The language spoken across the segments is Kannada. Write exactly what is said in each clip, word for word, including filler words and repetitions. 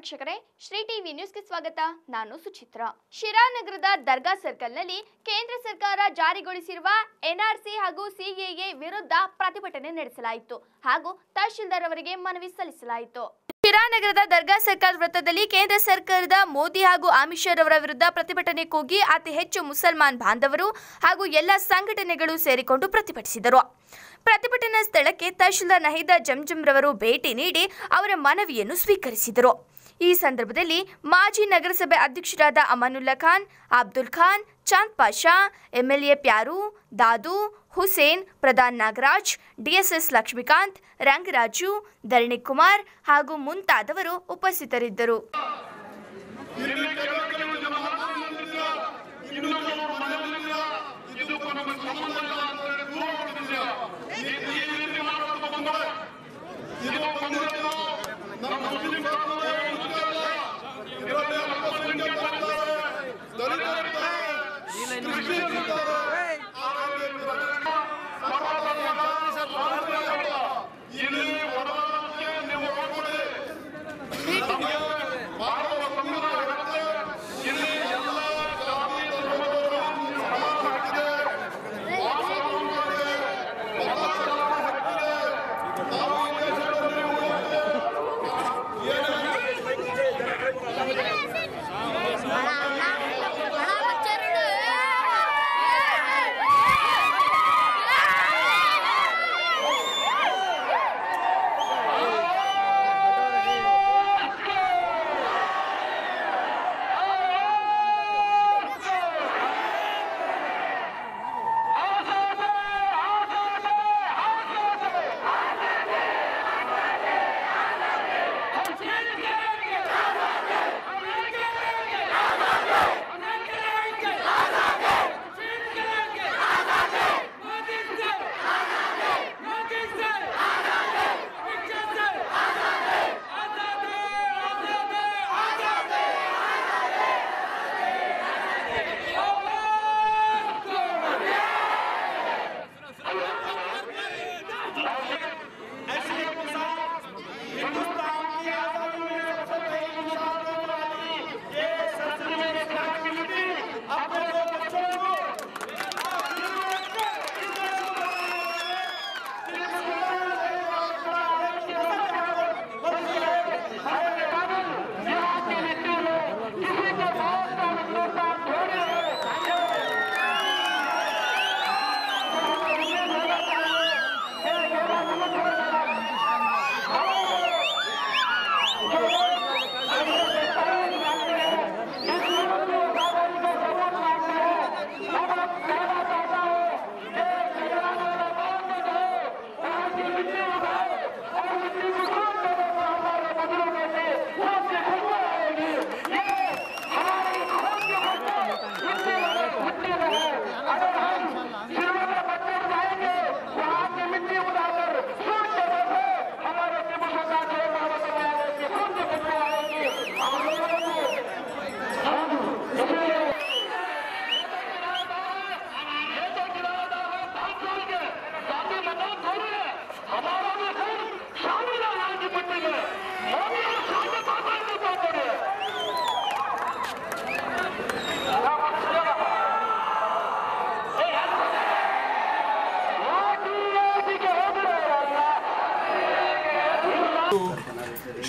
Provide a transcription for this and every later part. ವೀಕ್ಷಕರೇ ಶ್ರೀ ಟಿವಿ ನ್ಯೂಸ್ ಗೆ ಸ್ವಾಗತ. ನಾನು ಸುಚಿತ್ರ. ಶಿರಾ ನಗರದ ದರ್ಗಾ ಸರ್ಕಲ್ ನಲ್ಲಿ ಕೇಂದ್ರ ಸರ್ಕಾರ ಜಾರಿಗೊಳಿಸಿರುವ ಎನ್ಆರ್ಸಿ ಹಾಗೂ ಸಿಎಎ ವಿರುದ್ಧ ಪ್ರತಿಭಟನೆ ನಡೆಸಲಾಯಿತು ಹಾಗೂ ತಹಶೀಲ್ದಾರ್ ಅವರಿಗೆ ಮನವಿ ಸಲ್ಲಿಸಲಾಯಿತು. ಶಿರಾ ನಗರದ ದರ್ಗಾ ಸರ್ಕಲ್ ವೃತ್ತದಲ್ಲಿ ಕೇಂದ್ರ ಸರ್ಕಾರದ ಮೋದಿ ಹಾಗೂ ಅಮಿತ್ ಶಾ ಅವರ ವಿರುದ್ಧ ಪ್ರತಿಭಟನೆ ಕೂಗಿ ಅತಿ ಹೆಚ್ಚು ಮುಸಲ್ಮಾನ್ ಬಾಂಧವರು ಹಾಗೂ ಎಲ್ಲ ಸಂಘಟನೆಗಳು ಸೇರಿಕೊಂಡು ಪ್ರತಿಭಟಿಸಿದರು. ಪ್ರತಿಭಟನಾ ಸ್ಥಳಕ್ಕೆ ತಹಶೀಲ್ದಾರ್ ನಹೀದಾ ಜಂಜಮ್ ರವರು ಭೇಟಿ ನೀಡಿ ಅವರ ಮನವಿಯನ್ನು ಸ್ವೀಕರಿಸಿದರು. ಈ ಸಂದರ್ಭದಲ್ಲಿ ಮಾಜಿ ನಗರಸಭೆ ಅಧ್ಯಕ್ಷರಾದ ಅಮಾನುಲ್ಲಾ ಖಾನ್, ಅಬ್ದುಲ್ ಖಾನ್, ಚಾಂದ್ ಪಾಷಾ, ಎಂಎಲ್ಎ ಪ್ಯಾರು, ದಾದು ಹುಸೇನ್, ಪ್ರಧಾನ್ ನಾಗರಾಜ್, ಡಿಎಸ್ಎಸ್ ಲಕ್ಷ್ಮೀಕಾಂತ್, ರಂಗರಾಜು, ಧರಣಿ ಕುಮಾರ್ ಹಾಗೂ ಮುಂತಾದವರು ಉಪಸ್ಥಿತರಿದ್ದರು.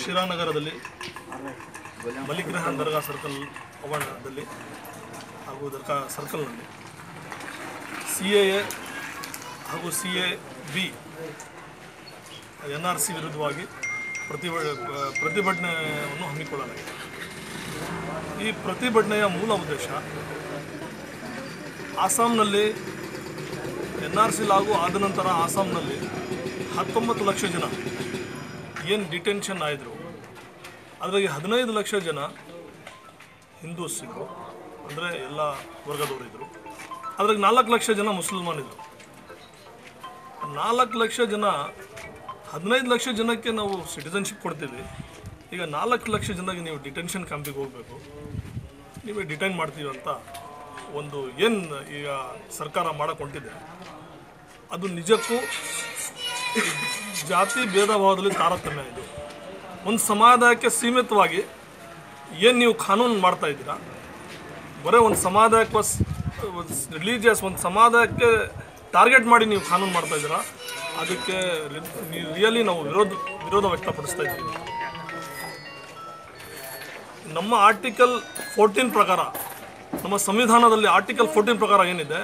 ಶಿರಾ ನಗರದಲ್ಲಿ ಮಲ್ಲಿಗ್ರಹನ್ ದರ್ಗಾ ಸರ್ಕಲ್ ಆವರಣದಲ್ಲಿ ಹಾಗೂ ದರ್ಗಾ ಸರ್ಕಲ್ನಲ್ಲಿ ಸಿ ಎ ಎ ಹಾಗೂ C A B N R C ವಿರುದ್ಧವಾಗಿ ಪ್ರತಿಭ ಪ್ರತಿಭಟನೆಯನ್ನು ಹಮ್ಮಿಕೊಳ್ಳಲಾಗಿದೆ. ಈ ಪ್ರತಿಭಟನೆಯ ಮೂಲ ಉದ್ದೇಶ ಅಸ್ಸಾಂನಲ್ಲಿ ಎನ್ ಆರ್ ಸಿ ಲಾಗೂ ಆದ ನಂತರ ಅಸ್ಸಾಂನಲ್ಲಿ ಹತ್ತೊಂಬತ್ತು ಲಕ್ಷ ಜನ ಏನು ಡಿಟೆನ್ಷನ್ ಆಯಿದ್ರು, ಅದರಾಗೆ ಹದಿನೈದು ಲಕ್ಷ ಜನ ಹಿಂದೂಸ್ ಇದ್ದರು, ಅಂದರೆ ಎಲ್ಲ ವರ್ಗದವರಿದ್ದರು. ಅದ್ರಾಗ ನಾಲ್ಕು ಲಕ್ಷ ಜನ ಮುಸಲ್ಮಾನಿದ್ರು. ನಾಲ್ಕು ಲಕ್ಷ ಜನ ಹದಿನೈದು ಲಕ್ಷ ಜನಕ್ಕೆ ನಾವು ಸಿಟಿಸನ್ಶಿಪ್ ಕೊಡ್ತೀವಿ, ಈಗ ನಾಲ್ಕು ಲಕ್ಷ ಜನಕ್ಕೆ ನೀವು ಡಿಟೆನ್ಷನ್ ಕ್ಯಾಂಪಿಗೆ ಹೋಗಬೇಕು, ನೀವೇ ಡಿಟೈನ್ ಮಾಡ್ತೀವಿ ಅಂತ ಒಂದು ಏನು ಈಗ ಸರ್ಕಾರ ಮಾಡಕೊಂಡಿದೆ, ಅದು ನಿಜಕ್ಕೂ ಜಾತಿ ಭೇದ ಭಾವದಲ್ಲಿ ತಾರತಮ್ಯ ಇದು. ಒಂದು ಸಮಾಜಕ್ಕೆ ಸೀಮಿತವಾಗಿ ಏನು ನೀವು ಕಾನೂನು ಮಾಡ್ತಾ ಇದ್ದೀರಾ? ಬರೀ ಒಂದು ಸಮಾಜಕ್ಕೆ ರಿಲೀಜಿಯಸ್ ಒಂದು ಸಮಾಜಕ್ಕೆ ಟಾರ್ಗೆಟ್ ಮಾಡಿ ನೀವು ಕಾನೂನು ಮಾಡ್ತಾ ಇದ್ದೀರಾ. ಅದಕ್ಕೆ ರಿಯಲಿ ನಾವು ವಿರೋಧ ವಿರೋಧ ವ್ಯಕ್ತಪಡಿಸ್ತಾ ಇದ್ದೀವಿ. ನಮ್ಮ ಆರ್ಟಿಕಲ್ ಫೋರ್ಟೀನ್ ಪ್ರಕಾರ, ನಮ್ಮ ಸಂವಿಧಾನದಲ್ಲಿ ಆರ್ಟಿಕಲ್ ಫೋರ್ಟೀನ್ ಪ್ರಕಾರ ಏನಿದೆ,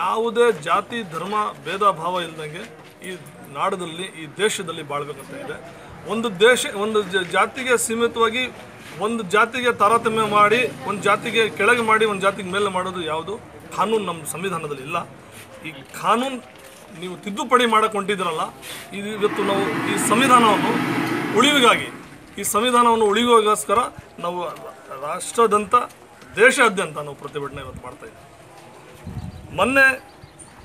ಯಾವುದೇ ಜಾತಿ ಧರ್ಮ ಭೇದ ಭಾವ ಇಲ್ಲದಂಗೆ ಈ ನಾಡದಲ್ಲಿ ಈ ದೇಶದಲ್ಲಿ ಬಾಳ್ಬೇಕಂತ ಇದೆ. ಒಂದು ದೇಶ ಒಂದು ಜಾತಿಗೆ ಸೀಮಿತವಾಗಿ ಒಂದು ಜಾತಿಗೆ ತಾರತಮ್ಯ ಮಾಡಿ ಒಂದು ಜಾತಿಗೆ ಕೆಳಗೆ ಮಾಡಿ ಒಂದು ಜಾತಿಗೆ ಮೇಲೆ ಮಾಡೋದು ಯಾವುದು ಕಾನೂನು ನಮ್ಮ ಸಂವಿಧಾನದಲ್ಲಿ ಇಲ್ಲ. ಈ ಕಾನೂನು ನೀವು ತಿದ್ದುಪಡಿ ಮಾಡಕ್ಕೆ ಹೊಂಟಿದ್ದೀರಲ್ಲ, ಇದು ಇವತ್ತು ನಾವು ಈ ಸಂವಿಧಾನವನ್ನು ಉಳಿವಿಗಾಗಿ ಈ ಸಂವಿಧಾನವನ್ನು ಉಳಿವಿಗೋಸ್ಕರ ನಾವು ರಾಷ್ಟ್ರದಂತ ದೇಶಾದ್ಯಂತ ನಾವು ಪ್ರತಿಭಟನೆ ಇವತ್ತು ಮಾಡ್ತಾಯಿದ್ದೀವಿ. ಮೊನ್ನೆ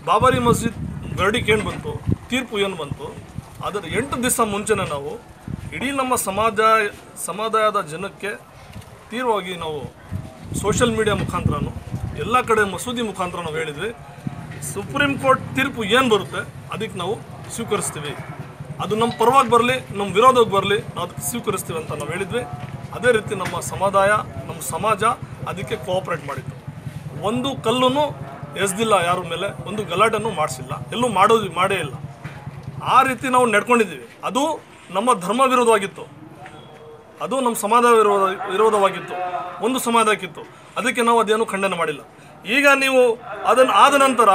ಬಾಬರಿ ಮಸೀದ್ ಗರ್ಡಿಕ್ ಏನು ಬಂತು, ತೀರ್ಪು ಏನು ಬಂತು, ಅದರ ಎಂಟು ದಿವಸ ಮುಂಚೆನೇ ನಾವು ಇಡೀ ನಮ್ಮ ಸಮಾಜ ಸಮುದಾಯದ ಜನಕ್ಕೆ ತೀವ್ರವಾಗಿ ನಾವು ಸೋಷಿಯಲ್ ಮೀಡಿಯಾ ಮುಖಾಂತರ ಎಲ್ಲ ಕಡೆ ಮಸೂದಿ ಮುಖಾಂತರ ನಾವು ಹೇಳಿದ್ವಿ, ಸುಪ್ರೀಂ ಕೋರ್ಟ್ ತೀರ್ಪು ಏನು ಬರುತ್ತೆ ಅದಕ್ಕೆ ನಾವು ಸ್ವೀಕರಿಸ್ತೀವಿ, ಅದು ನಮ್ಮ ಪರವಾಗಿ ಬರಲಿ ನಮ್ಮ ವಿರೋಧಕ್ಕೆ ಬರಲಿ ನಾವು ಅದಕ್ಕೆ ಸ್ವೀಕರಿಸ್ತೀವಿ ಅಂತ ನಾವು ಹೇಳಿದ್ವಿ. ಅದೇ ರೀತಿ ನಮ್ಮ ಸಮುದಾಯ ನಮ್ಮ ಸಮಾಜ ಅದಕ್ಕೆ ಕೋಆಪ್ರೇಟ್ ಮಾಡಿತ್ತು. ಒಂದು ಕಲ್ಲೂ ಎಸ್ದಿಲ್ಲ, ಯಾರ ಮೇಲೆ ಒಂದು ಗಲಾಟೆನೂ ಮಾಡಿಸಿಲ್ಲ, ಎಲ್ಲೂ ಮಾಡೋದು ಮಾಡೇ ಇಲ್ಲ. ಆ ರೀತಿ ನಾವು ನಡ್ಕೊಂಡಿದ್ದೀವಿ. ಅದು ನಮ್ಮ ಧರ್ಮ ವಿರೋಧವಾಗಿತ್ತು, ಅದು ನಮ್ಮ ಸಮಾಜ ವಿರೋಧ ವಿರೋಧವಾಗಿತ್ತು ಒಂದು ಸಮಾಜಕ್ಕಿತ್ತು. ಅದಕ್ಕೆ ನಾವು ಅದೇನು ಖಂಡನೆ ಮಾಡಿಲ್ಲ. ಈಗ ನೀವು ಅದನ್ನು ಆದ ನಂತರ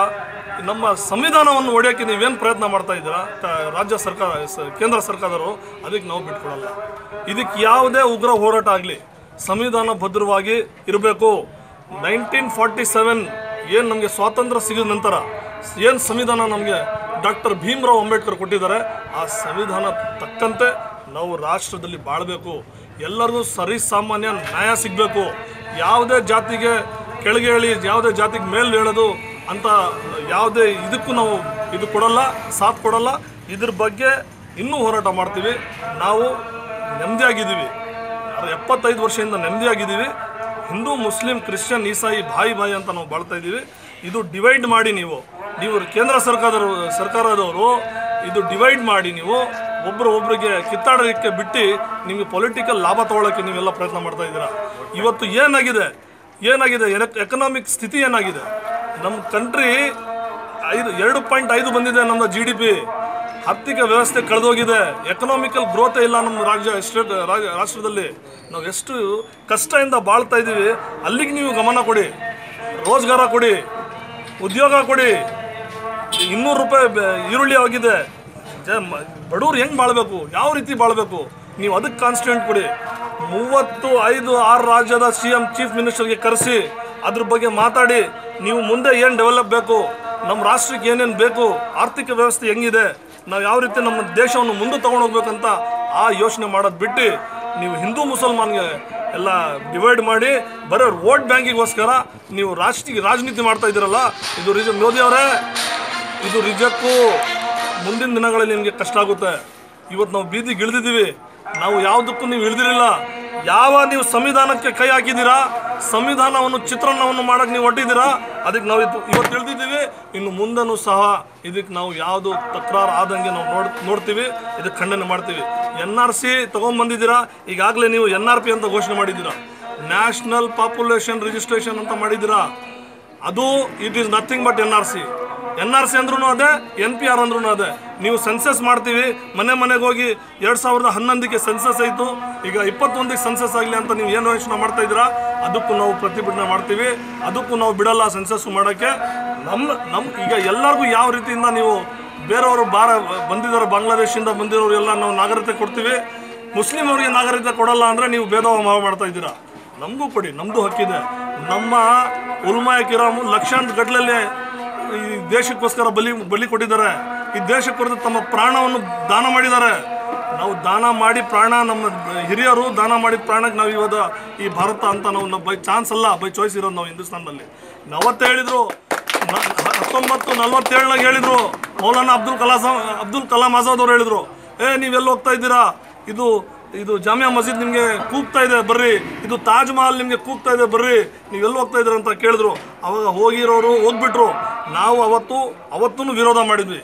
ನಮ್ಮ ಸಂವಿಧಾನವನ್ನು ಒಡೆಯೋಕ್ಕೆ ನೀವೇನು ಪ್ರಯತ್ನ ಮಾಡ್ತಾ ಇದ್ದೀರಾ ರಾಜ್ಯ ಸರ್ಕಾರ ಕೇಂದ್ರ ಸರ್ಕಾರದವರು, ಅದಕ್ಕೆ ನಾವು ಬಿಟ್ಕೊಡಲ್ಲ. ಇದಕ್ಕೆ ಯಾವುದೇ ಉಗ್ರ ಹೋರಾಟ ಆಗಲಿ ಸಂವಿಧಾನ ಭದ್ರವಾಗಿ ಇರಬೇಕು. ನೈನ್ಟೀನ್ ಫಾರ್ಟಿ ಸೆವೆನ್ ಏನು ನಮಗೆ ಸ್ವಾತಂತ್ರ್ಯ ಸಿಗಿದ ನಂತರ ಏನು ಸಂವಿಧಾನ ನಮಗೆ ಡಾಕ್ಟರ್ ಭೀಮ್ರಾವ್ ಅಂಬೇಡ್ಕರ್ ಕೊಟ್ಟಿದ್ದಾರೆ, ಆ ಸಂವಿಧಾನ ತಕ್ಕಂತೆ ನಾವು ರಾಷ್ಟ್ರದಲ್ಲಿ ಬಾಳಬೇಕು. ಎಲ್ಲರಿಗೂ ಸರಿಸಾಮಾನ್ಯ ನ್ಯಾಯ ಸಿಗಬೇಕು. ಯಾವುದೇ ಜಾತಿಗೆ ಕೆಳಗೆ ಹೇಳಿ ಯಾವುದೇ ಜಾತಿಗೆ ಮೇಲೆ ಹೇಳೋದು ಅಂತ ಯಾವುದೇ ಇದಕ್ಕೂ ನಾವು ಇದು ಕೊಡಲ್ಲ, ಸಾಥ್ ಕೊಡಲ್ಲ. ಇದ್ರ ಬಗ್ಗೆ ಇನ್ನೂ ಹೋರಾಟ ಮಾಡ್ತೀವಿ. ನಾವು ನೆಮ್ಮದಿಯಾಗಿದ್ದೀವಿ, ಎಪ್ಪತ್ತೈದು ವರ್ಷದಿಂದ ನೆಮ್ಮದಿಯಾಗಿದ್ದೀವಿ. ಹಿಂದೂ ಮುಸ್ಲಿಂ ಕ್ರಿಶ್ಚಿಯನ್ ಈಸಾಯಿ ಬಾಯಿ ಬಾಯಿ ಅಂತ ನಾವು ಬಾಳ್ತಾ ಇದ್ದೀವಿ. ಇದು ಡಿವೈಡ್ ಮಾಡಿ ನೀವು ನೀವು ಕೇಂದ್ರ ಸರ್ಕಾರದ ಸರ್ಕಾರದವರು ಇದು ಡಿವೈಡ್ ಮಾಡಿ ನೀವು ಒಬ್ಬರು ಒಬ್ಬರಿಗೆ ಕಿತ್ತಾಡೋಕ್ಕೆ ಬಿಟ್ಟು ನಿಮಗೆ ಪೊಲಿಟಿಕಲ್ ಲಾಭ ತೊಗೊಳಕ್ಕೆ ನೀವೆಲ್ಲ ಪ್ರಯತ್ನ ಮಾಡ್ತಾ ಇದ್ದೀರಾ. ಇವತ್ತು ಏನಾಗಿದೆ ಏನಾಗಿದೆ ಎಕನಾಮಿಕ್ ಸ್ಥಿತಿ ಏನಾಗಿದೆ? ನಮ್ಮ ಕಂಟ್ರಿ ಐದು ಎರಡು ಪಾಯಿಂಟ್ ಐದು ಬಂದಿದೆ ನಮ್ಮ ಜಿ ಡಿ ಪಿ. ಆರ್ಥಿಕ ವ್ಯವಸ್ಥೆ ಕಳೆದೋಗಿದೆ, ಎಕನಾಮಿಕಲ್ ಗ್ರೋತೇ ಇಲ್ಲ ನಮ್ಮ ರಾಜ್ಯ ಸ್ಟೇಟ್ ರಾಷ್ಟ್ರದಲ್ಲಿ. ನಾವು ಎಷ್ಟು ಕಷ್ಟದಿಂದ ಬಾಳ್ತಾ ಇದ್ದೀವಿ, ಅಲ್ಲಿಗೆ ನೀವು ಗಮನ ಕೊಡಿ, ರೋಜ್ಗಾರ ಕೊಡಿ, ಉದ್ಯೋಗ ಕೊಡಿ. ಇನ್ನೂರು ರೂಪಾಯಿ ಈರುಳ್ಳಿ ಆಗಿದೆ. ಬಡವ್ರು ಹೆಂಗೆ ಬಾಳಬೇಕು, ಯಾವ ರೀತಿ ಬಾಳಬೇಕು, ನೀವು ಅದಕ್ಕೆ ಕಾನ್ಸ್ಟಿಟ್ಯೂಂಟ್ ಕೊಡಿ. ಮೂವತ್ತು ಐದು ಆರು ರಾಜ್ಯದ ಸಿ ಎಂ ಚೀಫ್ ಮಿನಿಸ್ಟರ್ಗೆ ಕರೆಸಿ ಅದ್ರ ಬಗ್ಗೆ ಮಾತಾಡಿ ನೀವು ಮುಂದೆ ಏನು ಡೆವಲಪ್ ಬೇಕು, ನಮ್ಮ ರಾಷ್ಟ್ರಕ್ಕೆ ಏನೇನು ಬೇಕು, ಆರ್ಥಿಕ ವ್ಯವಸ್ಥೆ ಹೆಂಗಿದೆ, ನಾವು ಯಾವ ರೀತಿ ನಮ್ಮ ದೇಶವನ್ನು ಮುಂದೆ ತೊಗೊಂಡೋಗ್ಬೇಕಂತ ಆ ಯೋಚನೆ ಮಾಡೋದು ಬಿಟ್ಟು ನೀವು ಹಿಂದೂ ಮುಸಲ್ಮಾನ್ಗೆ ಎಲ್ಲ ಡಿವೈಡ್ ಮಾಡಿ ಬರೋ ವೋಟ್ ಬ್ಯಾಂಕಿಗೋಸ್ಕರ ನೀವು ರಾಷ್ಟ್ರೀಯ ರಾಜನೀತಿ ಮಾಡ್ತಾ ಇದ್ದೀರಲ್ಲ, ಇದು ರಿಜ ಮೋದಿ ಅವರೇ, ಇದು ರಿಜೆಕ್ಟು. ಮುಂದಿನ ದಿನಗಳಲ್ಲಿ ನಿಮಗೆ ಕಷ್ಟ ಆಗುತ್ತೆ. ಇವತ್ತು ನಾವು ಬೀದಿಗೆ ಇಳಿದಿದ್ದೀವಿ, ನಾವು ಯಾವುದಕ್ಕೂ ನೀವು ಇಳಿದಿರಲಿಲ್ಲ. ಯಾವ ನೀವು ಸಂವಿಧಾನಕ್ಕೆ ಕೈ ಹಾಕಿದ್ದೀರಾ, ಸಂವಿಧಾನವನ್ನು ಚಿತ್ರಣವನ್ನು ಮಾಡೋಕ್ಕೆ ನೀವು ಒಟ್ಟಿದ್ದೀರಾ, ಅದಕ್ಕೆ ನಾವು ಇವತ್ತು ಇಳಿದಿದ್ದೀವಿ. ಇನ್ನು ಮುಂದೆನೂ ಸಹ ಇದಕ್ಕೆ ನಾವು ಯಾವುದು ತಕರಾರು ಆದಂಗೆ ನಾವು ನೋಡ್ ನೋಡ್ತೀವಿ ಇದಕ್ಕೆ ಖಂಡನೆ ಮಾಡ್ತೀವಿ. ಎನ್ ಆರ್ ಸಿ ತೊಗೊಂಬಂದಿದ್ದೀರಾ, ಈಗಾಗಲೇ ನೀವು ಎನ್ ಆರ್ ಪಿ ಅಂತ ಘೋಷಣೆ ಮಾಡಿದ್ದೀರಾ, ನ್ಯಾಷನಲ್ ಪಾಪ್ಯುಲೇಷನ್ ರಿಜಿಸ್ಟ್ರೇಷನ್ ಅಂತ ಮಾಡಿದ್ದೀರಾ. ಅದು it is nothing but N R C. N R C ಅಂದ್ರೂ ಅದೇ, ಎನ್ ಪಿ ಆರ್ ಅಂದ್ರೂ ಅದೇ. ನೀವು ಸೆನ್ಸಸ್ ಮಾಡ್ತೀವಿ, ಮನೆ ಮನೆಗೆ ಹೋಗಿ ಎರಡು ಸಾವಿರದ ಹನ್ನೊಂದಕ್ಕೆ ಸೆನ್ಸಸ್ ಆಯಿತು, ಈಗ ಇಪ್ಪತ್ತೊಂದಕ್ಕೆ ಸೆನ್ಸಸ್ ಆಗಲಿ ಅಂತ ನೀವು ಏನು ಯೋಚನೆ ಮಾಡ್ತಾ ಇದ್ದೀರಾ, ಅದಕ್ಕೂ ನಾವು ಪ್ರತಿಭಟನೆ ಮಾಡ್ತೀವಿ, ಅದಕ್ಕೂ ನಾವು ಬಿಡಲ್ಲ ಸೆನ್ಸಸ್ಸು ಮಾಡೋಕ್ಕೆ. ನಮ್ಮ ನಮ್ಮ ಈಗ ಎಲ್ಲರಿಗೂ ಯಾವ ರೀತಿಯಿಂದ ನೀವು ಬೇರೆಯವರು ಬಾರ ಬಂದಿದ್ದಾರೆ, ಬಾಂಗ್ಲಾದೇಶಿಂದ ಬಂದಿರೋರು ಎಲ್ಲ ನಾವು ನಾಗರಿಕತೆ ಕೊಡ್ತೀವಿ, ಮುಸ್ಲಿಮರಿಗೆ ನಾಗರಿಕತೆ ಕೊಡಲ್ಲ ಅಂದರೆ ನೀವು ಭೇದಭಾವ ಮಾಡ್ತಾ ಇದ್ದೀರಾ. ನಮಗೂ ಕೊಡಿ, ನಮ್ಮದು ಹಕ್ಕಿದೆ. ನಮ್ಮ ಉಲ್ಮಾಯ ಕಿರಾಮು ಲಕ್ಷಾಂತರ ಗಟ್ಟಲಲ್ಲೇ ಈ ದೇಶಕ್ಕೋಸ್ಕರ ಬಲಿ ಬಲಿ ಕೊಟ್ಟಿದ್ದಾರೆ, ಈ ದೇಶಕ್ಕೋಸ್ಕರ ತಮ್ಮ ಪ್ರಾಣವನ್ನು ದಾನ ಮಾಡಿದ್ದಾರೆ. ನಾವು ದಾನ ಮಾಡಿ ಪ್ರಾಣ, ನಮ್ಮ ಹಿರಿಯರು ದಾನ ಮಾಡಿದ ಪ್ರಾಣಕ್ಕೆ ನಾವು ಇವಾಗ ಈ ಭಾರತ ಅಂತ ನಾವು ಬೈ ಚಾನ್ಸ್ ಅಲ್ಲ, ಬೈ ಚಾಯ್ಸ್ ಇರೋದು ನಾವು ಹಿಂದೂಸ್ತಾನಲ್ಲಿ. ಅವತ್ತೇ ಹೇಳಿದರು, ಹತ್ತೊಂಬತ್ತು ನಲ್ವತ್ತೇಳನಾಗ ಹೇಳಿದರು, ಮೌಲಾನಾ ಅಬ್ದುಲ್ ಕಲಾಂ ಅಬ್ದುಲ್ ಕಲಾಂ ಆಜಾದ್ ಅವರು ಹೇಳಿದರು, ಏ ನೀವೆಲ್ಲ ಹೋಗ್ತಾ ಇದ್ದೀರಾ, ಇದು ಇದು ಜಾಮಿಯಾ ಮಸೀದ್ ನಿಮಗೆ ಕೂಗ್ತಾ ಇದೆ ಬರ್ರಿ, ಇದು ತಾಜ್ ಮಹಲ್ ನಿಮಗೆ ಕೂಗ್ತಾ ಇದೆ ಬರ್ರಿ, ನೀವೆಲ್ಲ ಹೋಗ್ತಾ ಇದ್ದೀರ ಅಂತ ಕೇಳಿದ್ರು. ಅವಾಗ ಹೋಗಿರೋರು ಹೋಗ್ಬಿಟ್ರು. ನಾವು ಅವತ್ತು ಅವತ್ತೂ ವಿರೋಧ ಮಾಡಿದ್ವಿ,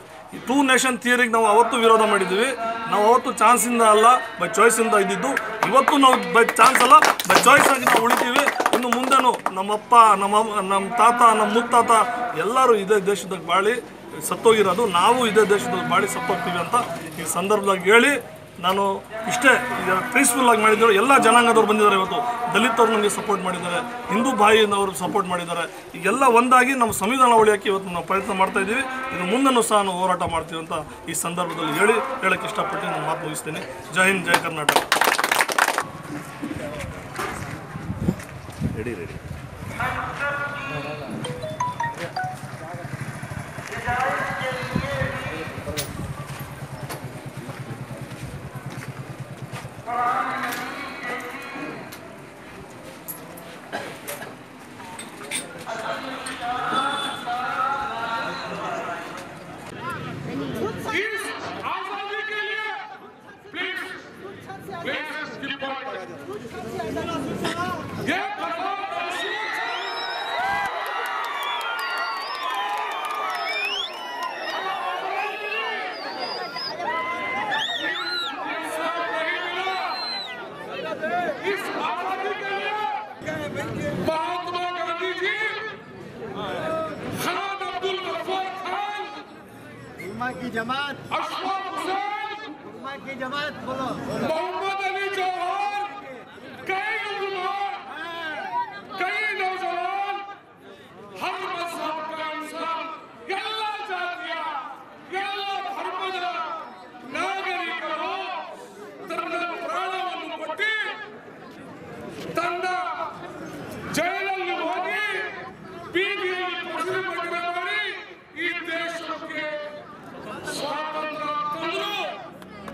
ಟೂ ನೇಷನ್ ಥಿಯರಿಗೆ ನಾವು ಅವತ್ತು ವಿರೋಧ ಮಾಡಿದ್ವಿ. ನಾವು ಅವತ್ತು ಚಾನ್ಸಿಂದ ಅಲ್ಲ ಬೈ ಚಾಯ್ಸಿಂದ ಇದ್ದಿದ್ದು. ಇವತ್ತು ನಾವು ಬೈ ಚಾನ್ಸ್ ಅಲ್ಲ ಬೈ ಚಾಯ್ಸ್ ಆಗಿ ನಾವು ಉಳಿತೀವಿ. ಇನ್ನು ಮುಂದೆನೂ ನಮ್ಮಪ್ಪ ನಮ್ಮ ನಮ್ಮ ತಾತ ನಮ್ಮ ಮುತ್ತಾತ ಎಲ್ಲರೂ ಇದೇ ದೇಶದಾಗ ಬಾಳಿ ಸತ್ತೋಗಿರೋದು, ನಾವು ಇದೇ ದೇಶದಲ್ಲಿ ಬಾಳಿ ಸತ್ತೋಗ್ತೀವಿ ಅಂತ ಈ ಸಂದರ್ಭದಲ್ಲಿ ಹೇಳಿ ನಾನು ಇಷ್ಟೇ. ಇದನ್ನು ಪೀಸ್ಫುಲ್ಲಾಗಿ ಮಾಡಿದ್ರು. ಎಲ್ಲ ಜನಾಂಗದವ್ರು ಬಂದಿದ್ದಾರೆ, ಇವತ್ತು ದಲಿತರು ನಮಗೆ ಸಪೋರ್ಟ್ ಮಾಡಿದ್ದಾರೆ, ಹಿಂದೂ ಭಾಯಿನವರು ಸಪೋರ್ಟ್ ಮಾಡಿದ್ದಾರೆ. ಈಗೆಲ್ಲ ಒಂದಾಗಿ ನಮ್ಮ ಸಂವಿಧಾನ ಉಳಿಯೋಕ್ಕೆ ಇವತ್ತು ನಾವು ಪ್ರಯತ್ನ ಮಾಡ್ತಾಯಿದ್ದೀವಿ. ಇನ್ನು ಮುಂದೆನೂ ಸಹ ನಾವು ಹೋರಾಟ ಮಾಡ್ತೀವಿ ಅಂತ ಈ ಸಂದರ್ಭದಲ್ಲಿ ಹೇಳಿ ಹೇಳೋಕ್ಕೆ ಇಷ್ಟಪಟ್ಟು ನಾನು ಮಾತು ಮುಗಿಸ್ತೀನಿ. ಜೈ ಹಿಂದ್, ಜೈ ಕರ್ನಾಟಕ. ರೆಡಿ ರೆಡಿ की जमात की जमात बोलो मोहम्मद अली जौहर, कई नौजवान कई नौजवान हर मजहब का इंसान, गल्ला जातिया गल्ला धर्मद नागरिकरो ತನ್ನ ಪ್ರಾಣವನ್ನು ಕೊಟ್ಟು ತನ್ನ ಜೈಲಲ್ಲಿ ಹೋಗಿ ಬೀದಿಯಲ್ಲಿ ಪ್ರಶ್ನೆ ಮಾಡಿದ ಮಾಡಿ ಈ ದೇಶಕ್ಕೆ स्वातंत्र मोदी हमारे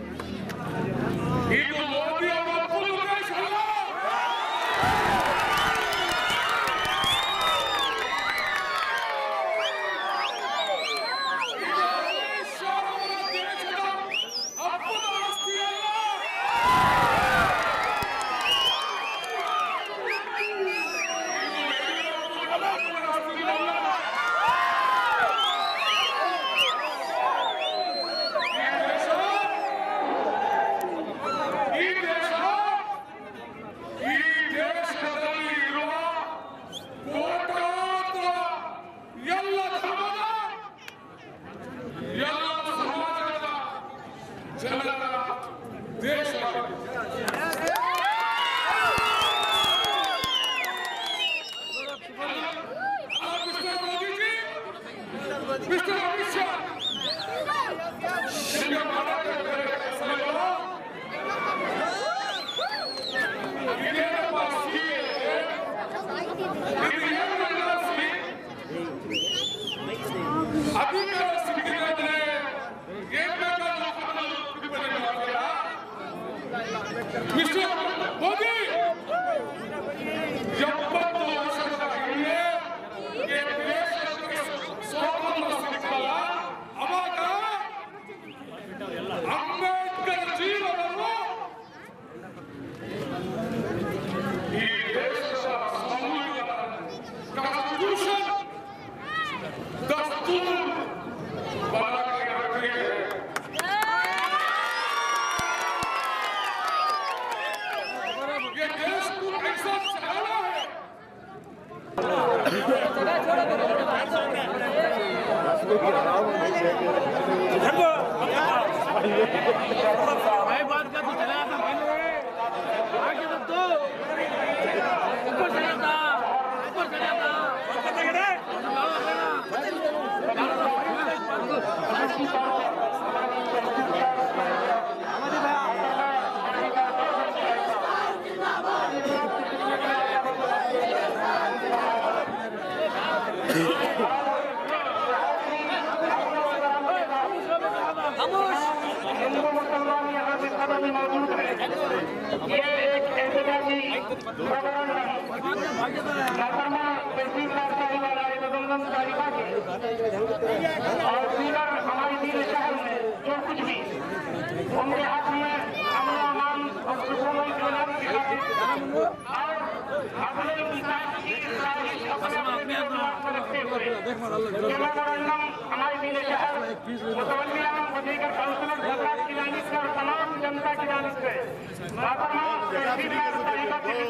को लेकर काउंसिलर सरकार की लानी से और तमाम जनता की लानी से में हाजिर है।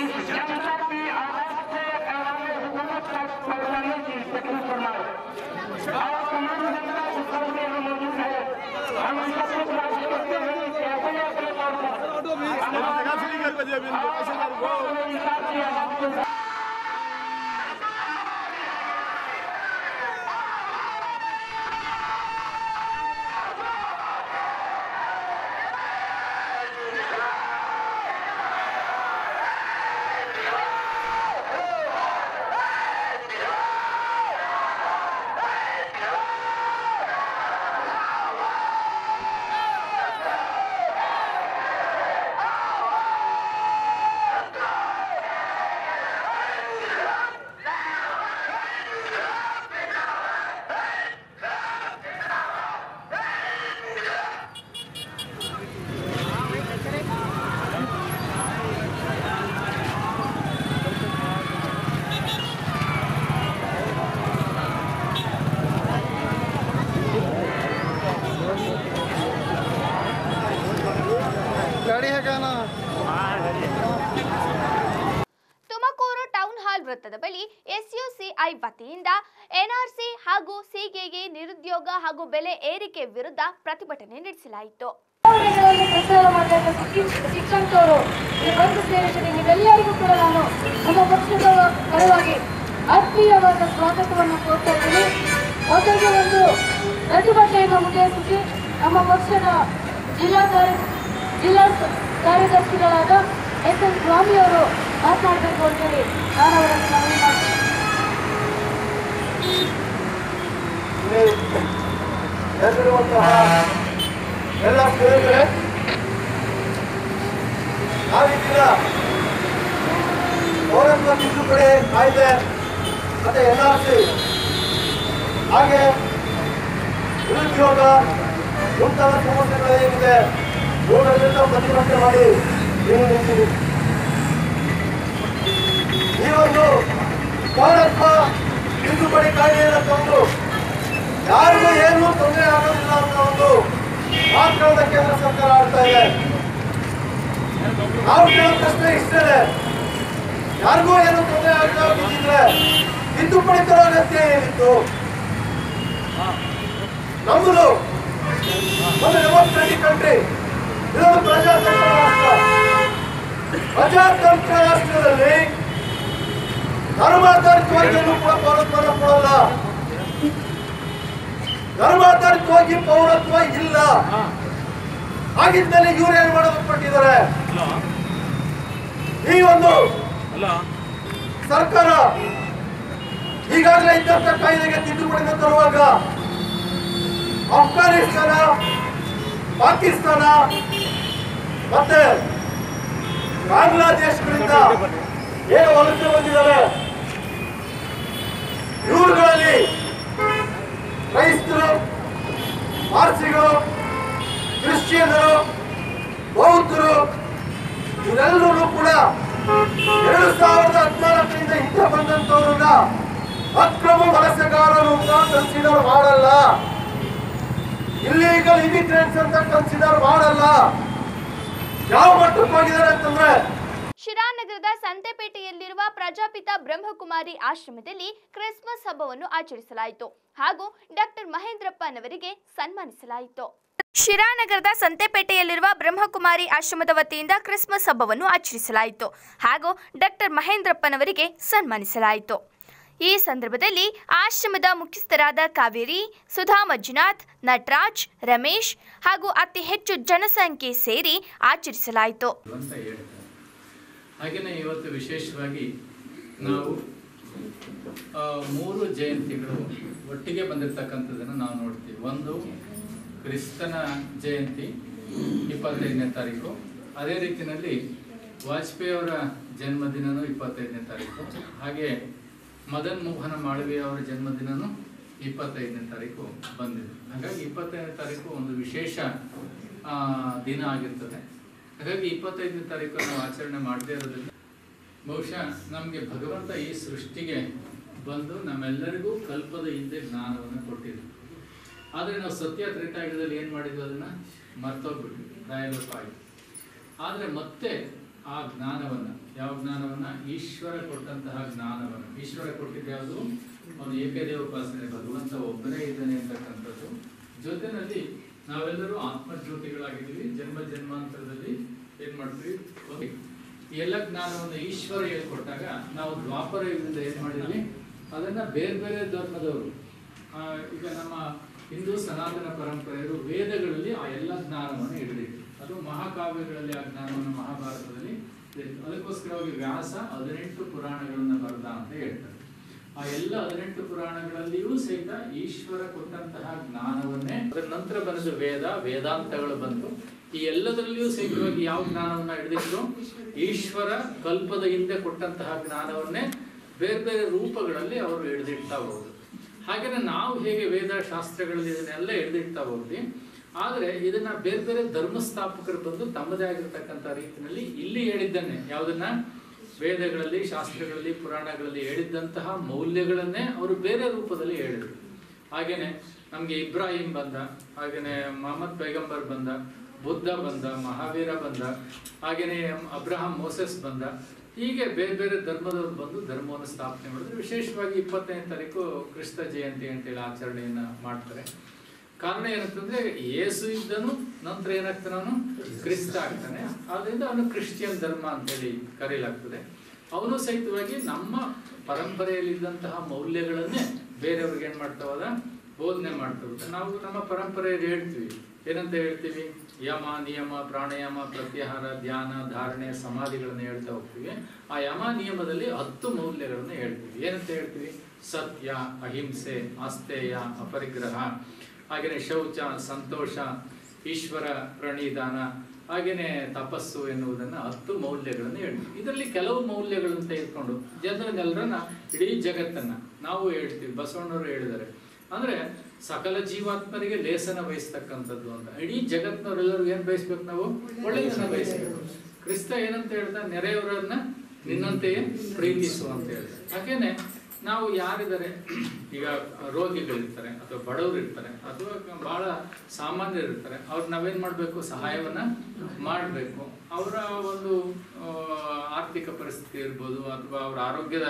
इस जनता की आवाज से हुकूमत का पहुँचाने की तकलीफ करना है और तमाम जनता के साथ में हम मौजूद है। हम सबसे बड़ी ತುಮಕೂರು ಟೌನ್ ಹಾಲ್ ವೃತ್ತದ ಬಳಿ ಎಸ್ಯುಸಿಐ ವತಿಯಿಂದ ಎನ್ಆರ್ಸಿ ಹಾಗೂ ಸಿಕೆಗೆ ನಿರುದ್ಯೋಗ ಹಾಗೂ ಬೆಲೆ ಏರಿಕೆ ವಿರುದ್ಧ ಪ್ರತಿಭಟನೆ ನಡೆಸಲಾಯಿತು. ಆತ್ಮೀಯವಾದ ಸ್ವಾಗತವನ್ನು ಕೋರುತ್ತೇನೆ. ಮೊದಲಿಗೆ ಒಂದು ಪ್ರತಿಭಟನೆಯನ್ನು ಮುಂದುವರಿಸಿ ನಮ್ಮ ಪಕ್ಷದ ಜಿಲ್ಲಾ ಜಿಲ್ಲಾ ಕಾರ್ಯದರ್ಶಿಗಳಾದ ಎಸ್ ಎನ್ ಸ್ವಾಮಿ ಅವರು ಮಾತನಾಡಬೇಕು ಅಂತ ಹೇಳಿ ನಾನು ಅವರನ್ನು ಮನವಿ ಮಾಡ್ತೀನಿ. ಎದುರುವಂತಹ ಎಲ್ಲ ಸ್ನೇಹಿತರೆ, ನಾವಿದ್ದೀರ ಪೌರತ್ವ ತಿದ್ದುಪಡಿ ಕಾಯ್ದೆ ಮತ್ತು ಎನ್ಆರ್ಸಿ ಹಾಗೆ ನಿರುದ್ಯೋಗ ಮುಂತಾದ ಸಮಸ್ಯೆಗಳು ಏನಿದೆ ಮೂರರಿಂದ ಪ್ರತಿಭಟನೆ ಮಾಡಿ ನೀವು ನಿಂತಿದೆ. ಈ ಒಂದು ಪೌರತ್ವ ತಿದ್ದುಪಡಿ ಕಾಯ್ದೆಯನ್ನು ತಂದು ಯಾರಿಗೂ ಏನೂ ತೊಂದರೆ ಆಗೋದಿಲ್ಲ ಅಂತ ಒಂದು ಮಾತುಗಳನ್ನ ಕೇಂದ್ರ ಸರ್ಕಾರ ಆಡ್ತಾ ಇದೆ. ನಾವು ಕೇಳೋ ಪ್ರಶ್ನೆ ಇಷ್ಟೇ, ಯಾರಿಗೂ ಏನೂ ತೊಂದರೆ ಆಗ್ತಾ ಹೋಗಿದ್ರೆ ತಿದ್ದುಪಡಿ ತರೋ ಅಗತ್ಯ ಏನಿತ್ತು? ನಮ್ಮದು ಒಂದು ಡೆಮಾಕ್ರೆಟಿಕ್ ಕಂಟ್ರಿ, ಇದೊಂದು ಪ್ರಜಾತಂತ್ರ ರಾಷ್ಟ್ರ. ಪ್ರಜಾತಂತ್ರ ರಾಷ್ಟ್ರದಲ್ಲಿ ಧರ್ಮಾಧಾರಿತವಾಗಿಯೂ ಕೂಡ ಪೌರತ್ವ ಕೊಡಲ್ಲ. ಧರ್ಮಾಧಾರಿತವಾಗಿ ಪೌರತ್ವ ಇಲ್ಲ. ಹಾಗಿದ್ದಲ್ಲಿ ಇವ್ರು ಏನ್ ಮಾಡಬೇಕಿದ್ದಾರೆ? ಈ ಒಂದು ಸರ್ಕಾರ ಈಗಾಗಲೇ ಇದ್ದಂತ ಕಾಯ್ದೆಗೆ ತಿದ್ದುಪಡಿಯನ್ನು ತರುವಾಗ ಆಫ್ಘಾನಿಸ್ತಾನ, ಪಾಕಿಸ್ತಾನ ಮತ್ತೆ ಬಾಂಗ್ಲಾದೇಶಗಳಿಂದ ಏನು ವಲಸೆ ಬಂದಿದ್ದಾರೆ, ಇವುಗಳಲ್ಲಿ ಕ್ರೈಸ್ತರು, ಪಾರ್ಸಿಗಳು, ಕ್ರಿಶ್ಚಿಯನ್ನರು, ಬೌದ್ಧರು ಇವರೆಲ್ಲರೂ ಕೂಡ ಎರಡು ಸಾವಿರದ ಹದಿನಾಲ್ಕರಿಂದ ಹಿಂದೆ ಬಂದಂಥವ್ರನ್ನ ಅಕ್ರಮ ವಲಸೆಗಾರರು ಕನ್ಸಿಡರ್ ಮಾಡಲ್ಲ, ಇಲ್ಲಿಗಲ್ ಇಮಿಗ್ರೆಂಟ್ಸ್ ಅಂತ ಕನ್ಸಿಡರ್ ಮಾಡಲ್ಲ. ಯಾವ ಮಟ್ಟಕ್ಕೆ ಹೋಗಿದ್ದಾರೆ ಅಂತಂದ್ರೆ ಶಿರಾ ನಗರದ ಸಂತೆಪೇಟೆಯಲ್ಲಿರುವ ಪ್ರಜಾಪಿತ ಬ್ರಹ್ಮಕುಮಾರಿ ಆಶ್ರಮದಲ್ಲಿ ಕ್ರಿಸ್ಮಸ್ ಹಬ್ಬವನ್ನು ಆಚರಿಸಲಾಯಿತು ಹಾಗೂ ಡಾಕ್ಟರ್ ಮಹೇಂದ್ರಪ್ಪನವರಿಗೆ ಸನ್ಮಾನಿಸಲಾಯಿತು. ಶಿರಾನಗರದ ಸಂತೆಪೇಟೆಯಲ್ಲಿರುವ ಬ್ರಹ್ಮಕುಮಾರಿ ಆಶ್ರಮದ ವತಿಯಿಂದ ಕ್ರಿಸ್ಮಸ್ ಹಬ್ಬವನ್ನು ಆಚರಿಸಲಾಯಿತು ಹಾಗೂ ಡಾಕ್ಟರ್ ಮಹೇಂದ್ರಪ್ಪನವರಿಗೆ ಸನ್ಮಾನಿಸಲಾಯಿತು. ಈ ಸಂದರ್ಭದಲ್ಲಿ ಆಶ್ರಮದ ಮುಖ್ಯಸ್ಥರಾದ ಕಾವೇರಿ, ಸುಧಾ ಮಂಜುನಾಥ್, ನಟರಾಜ್, ರಮೇಶ್ ಹಾಗೂ ಅತಿ ಹೆಚ್ಚು ಜನಸಂಖ್ಯೆ ಸೇರಿ ಆಚರಿಸಲಾಯಿತು. ಹಾಗೆಯೇ ಇವತ್ತು ವಿಶೇಷವಾಗಿ ನಾವು ಮೂರು ಜಯಂತಿಗಳು ಒಟ್ಟಿಗೆ ಬಂದಿರತಕ್ಕಂಥದ್ದನ್ನು ನಾವು ನೋಡ್ತೀವಿ. ಒಂದು ಕ್ರಿಸ್ತನ ಜಯಂತಿ ಇಪ್ಪತ್ತೈದನೇ ತಾರೀಕು, ಅದೇ ರೀತಿಯಲ್ಲಿ ವಾಜಪೇಯಿಯವರ ಜನ್ಮದಿನವೂ ಇಪ್ಪತ್ತೈದನೇ ತಾರೀಕು, ಹಾಗೆ ಮದನ್ ಮೋಹನ ಮಾಳವೀಯ ಅವರ ಜನ್ಮದಿನವೂ ಇಪ್ಪತ್ತೈದನೇ ತಾರೀಕು ಬಂದಿದೆ. ಹಾಗಾಗಿ ಇಪ್ಪತ್ತೈದನೇ ತಾರೀಕು ಒಂದು ವಿಶೇಷ ದಿನ ಆಗಿರ್ತದೆ. ಹಾಗಾಗಿ ಇಪ್ಪತ್ತೈದನೇ ತಾರೀಕು ನಾವು ಆಚರಣೆ ಮಾಡದೇ ಇರೋದ್ರಿಂದ ಬಹುಶಃ ನಮಗೆ ಭಗವಂತ ಈ ಸೃಷ್ಟಿಗೆ ಬಂದು ನಮ್ಮೆಲ್ಲರಿಗೂ ಕಲ್ಪದ ಹಿಂದೆ ಜ್ಞಾನವನ್ನು ಕೊಟ್ಟಿದ್ರು. ಆದರೆ ನಾವು ಸತ್ಯ ತ್ರೇತಾಯುಗದಲ್ಲಿ ಏನು ಮಾಡಿದ್ವಿ ಅದನ್ನು ಮರ್ತೋಗ್ಬಿಟ್ವಿ, ಪ್ರಾಯಲೋಪ ಆಯಿತು. ಆದರೆ ಮತ್ತೆ ಆ ಜ್ಞಾನವನ್ನು, ಯಾವ ಜ್ಞಾನವನ್ನು, ಈಶ್ವರ ಕೊಟ್ಟಂತಹ ಜ್ಞಾನವನ್ನು, ಈಶ್ವರ ಕೊಟ್ಟಿದ್ದು ಯಾವುದು, ಅವನು ಏಕದೇವ ಉಪಾಸನೆ, ಭಗವಂತ ಒಬ್ಬನೇ ಇದ್ದಾನೆ ಅಂತಕ್ಕಂಥದ್ದು. ಜೊತೆಯಲ್ಲಿ ನಾವೆಲ್ಲರೂ ಆತ್ಮಜ್ಯೋತಿಗಳಾಗಿದ್ದೀವಿ. ಜನ್ಮ ಜನ್ಮಾಂತರದಲ್ಲಿ ಏನು ಮಾಡ್ತೀವಿ, ಎಲ್ಲ ಜ್ಞಾನವನ್ನು ಈಶ್ವರ ಹೇಳ್ಕೊಟ್ಟಾಗ ನಾವು ದ್ವಾಪರ ಯುಗದಿಂದ ಏನು ಮಾಡಿದ್ವಿ ಅದನ್ನು ಬೇರೆ ಬೇರೆ ಧರ್ಮದವರು, ಈಗ ನಮ್ಮ ಹಿಂದೂ ಸನಾತನ ಪರಂಪರೆಯವರು ವೇದಗಳಲ್ಲಿ ಆ ಎಲ್ಲ ಜ್ಞಾನವನ್ನು ಹಿಡಿದಿತ್ತು. ಅದು ಮಹಾಕಾವ್ಯಗಳಲ್ಲಿ ಆ ಜ್ಞಾನವನ್ನು ಮಹಾಭಾರತದಲ್ಲಿ, ಅದಕ್ಕೋಸ್ಕರವಾಗಿ ವ್ಯಾಸ ಹದಿನೆಂಟು ಪುರಾಣಗಳನ್ನು ಬರೆದ ಅಂತ ಹೇಳ್ತಾರೆ. ಆ ಎಲ್ಲ ಹದಿನೆಂಟು ಪುರಾಣಗಳಲ್ಲಿಯೂ ಸಹಿತ ಈಶ್ವರ ಕೊಟ್ಟಂತಹ ಜ್ಞಾನವನ್ನೇ, ಅದರ ನಂತರ ಬಂದು ವೇದ ವೇದಾಂತಗಳು ಬಂತು. ಈ ಎಲ್ಲದರಲ್ಲಿಯೂ ಸಹಿತವಾಗಿ ಯಾವ ಜ್ಞಾನವನ್ನು ಹಿಡಿದಿದ್ರು, ಈಶ್ವರ ಕಲ್ಪದ ಹಿಂದೆ ಕೊಟ್ಟಂತಹ ಜ್ಞಾನವನ್ನೇ ಬೇರೆ ಬೇರೆ ರೂಪಗಳಲ್ಲಿ ಅವರು ಹಿಡಿದಿಡ್ತಾ ಹೋಗುದು. ಹಾಗೆಯೇ ನಾವು ಹೇಗೆ ವೇದ ಶಾಸ್ತ್ರಗಳಲ್ಲಿ ಇದನ್ನೆಲ್ಲ ಹಿಡಿದಿಡ್ತಾ ಹೋಗ್ತೀವಿ, ಆದರೆ ಇದನ್ನ ಬೇರೆ ಬೇರೆ ಧರ್ಮಸ್ಥಾಪಕರು ಬಂದು ತಮ್ಮದೇ ಆಗಿರ್ತಕ್ಕಂಥ ರೀತಿಯಲ್ಲಿ ಇಲ್ಲಿ ಹೇಳಿದ್ದನ್ನೇ, ಯಾವುದನ್ನ ವೇದಗಳಲ್ಲಿ ಶಾಸ್ತ್ರಗಳಲ್ಲಿ ಪುರಾಣಗಳಲ್ಲಿ ಹೇಳಿದ್ದಂತಹ ಮೌಲ್ಯಗಳನ್ನೇ ಅವರು ಬೇರೆ ರೂಪದಲ್ಲಿ ಹೇಳಿದರು. ಹಾಗೆಯೇ ನಮಗೆ ಇಬ್ರಾಹಿಂ ಬಂದ, ಹಾಗೆಯೇ ಮೊಹಮ್ಮದ್ ಪೈಗಂಬರ್ ಬಂದ, ಬುದ್ಧ ಬಂದ, ಮಹಾವೀರ ಬಂದ, ಹಾಗೆಯೇ ಅಬ್ರಹಾಂ ಮೋಸೆಸ್ ಬಂದ. ಹೀಗೆ ಬೇರೆ ಬೇರೆ ಧರ್ಮದವರು ಬಂದು ಧರ್ಮವನ್ನು ಸ್ಥಾಪನೆ ಮಾಡಿದ್ರು. ವಿಶೇಷವಾಗಿ ಇಪ್ಪತ್ತನೇ ತಾರೀಕು ಕ್ರಿಸ್ತ ಜಯಂತಿ ಅಂತೇಳಿ ಆಚರಣೆಯನ್ನು ಮಾಡ್ತಾರೆ. ಕಾರಣ ಏನಂತಂದ್ರೆ, ಯೇಸು ಇದ್ದನು, ನಂತರ ಏನಾಗ್ತಾನೆ, ಅವನು ಕ್ರಿಸ್ತ ಆಗ್ತಾನೆ. ಆದ್ರಿಂದ ಅವನು ಕ್ರಿಶ್ಚಿಯನ್ ಧರ್ಮ ಅಂತೇಳಿ ಕರೆಯಲಾಗ್ತದೆ. ಅವನು ಸಹಿತವಾಗಿ ನಮ್ಮ ಪರಂಪರೆಯಲ್ಲಿದ್ದಂತಹ ಮೌಲ್ಯಗಳನ್ನೇ ಬೇರೆಯವ್ರಿಗೆ ಏನು ಮಾಡ್ತಾ ಹೋದ ಬೋಧನೆ ಮಾಡ್ತಾ ಹೋದ. ನಾವು ನಮ್ಮ ಪರಂಪರೆಯಲ್ಲಿ ಹೇಳ್ತೀವಿ, ಏನಂತ ಹೇಳ್ತೀವಿ, ಯಮ ನಿಯಮ ಪ್ರಾಣಾಯಾಮ ಪ್ರತ್ಯಾಹಾರ ಧ್ಯಾನ ಧಾರಣೆ ಸಮಾಧಿಗಳನ್ನು ಹೇಳ್ತಾ ಹೋಗ್ತೀವಿ. ಆ ಯಮ ನಿಯಮದಲ್ಲಿ ಹತ್ತು ಮೌಲ್ಯಗಳನ್ನು ಹೇಳ್ತೀವಿ. ಏನಂತ ಹೇಳ್ತೀವಿ, ಸತ್ಯ, ಅಹಿಂಸೆ, ಆಸ್ತೇಯ, ಅಪರಿಗ್ರಹ, ಹಾಗೆಯೇ ಶೌಚ, ಸಂತೋಷ, ಈಶ್ವರ ಪ್ರಣಿಧಾನ, ಹಾಗೆಯೇ ತಪಸ್ಸು ಎನ್ನುವುದನ್ನು ಹತ್ತು ಮೌಲ್ಯಗಳನ್ನು ಹೇಳ್ತೀವಿ. ಇದರಲ್ಲಿ ಕೆಲವು ಮೌಲ್ಯಗಳನ್ನು ತೆಗೆದುಕೊಂಡು ಜನರನ್ನೆಲ್ಲರನ್ನ ಇಡೀ ಜಗತ್ತನ್ನು ನಾವು ಹೇಳ್ತೀವಿ. ಬಸವಣ್ಣವರು ಹೇಳಿದ್ದಾರೆ ಅಂದರೆ ಸಕಲ ಜೀವಾತ್ಮರಿಗೆ ಲೇಸನ ಬಯಸ್ತಕ್ಕಂಥದ್ದು ಅಂತ. ಇಡೀ ಜಗತ್ನವರೆಲ್ಲರೂ ಏನು ಬಯಸ್ಬೇಕು, ನಾವು ಒಳ್ಳೆಯದನ್ನು ಬಯಸ್ಬೇಕು. ಕ್ರಿಸ್ತ ಏನಂತ ಹೇಳ್ತಾ, ನೆರೆಯವರನ್ನ ನಿನ್ನಂತೆಯೇ ಪ್ರೀತಿಸು ಅಂತ ಹೇಳ್ತಾರೆ. ಹಾಗೇನೆ ನಾವು ಯಾರಿದ್ದಾರೆ, ಈಗ ರೋಗಿಗಳಿರ್ತಾರೆ, ಅಥವಾ ಬಡವರು ಇರ್ತಾರೆ, ಅಥವಾ ಬಹಳ ಸಾಮಾನ್ಯರಿರ್ತಾರೆ, ಅವ್ರು ನಾವೇನು ಮಾಡಬೇಕು, ಸಹಾಯವನ್ನು ಮಾಡಬೇಕು. ಅವರ ಒಂದು ಆರ್ಥಿಕ ಪರಿಸ್ಥಿತಿ ಇರ್ಬೋದು, ಅಥವಾ ಅವರ ಆರೋಗ್ಯದ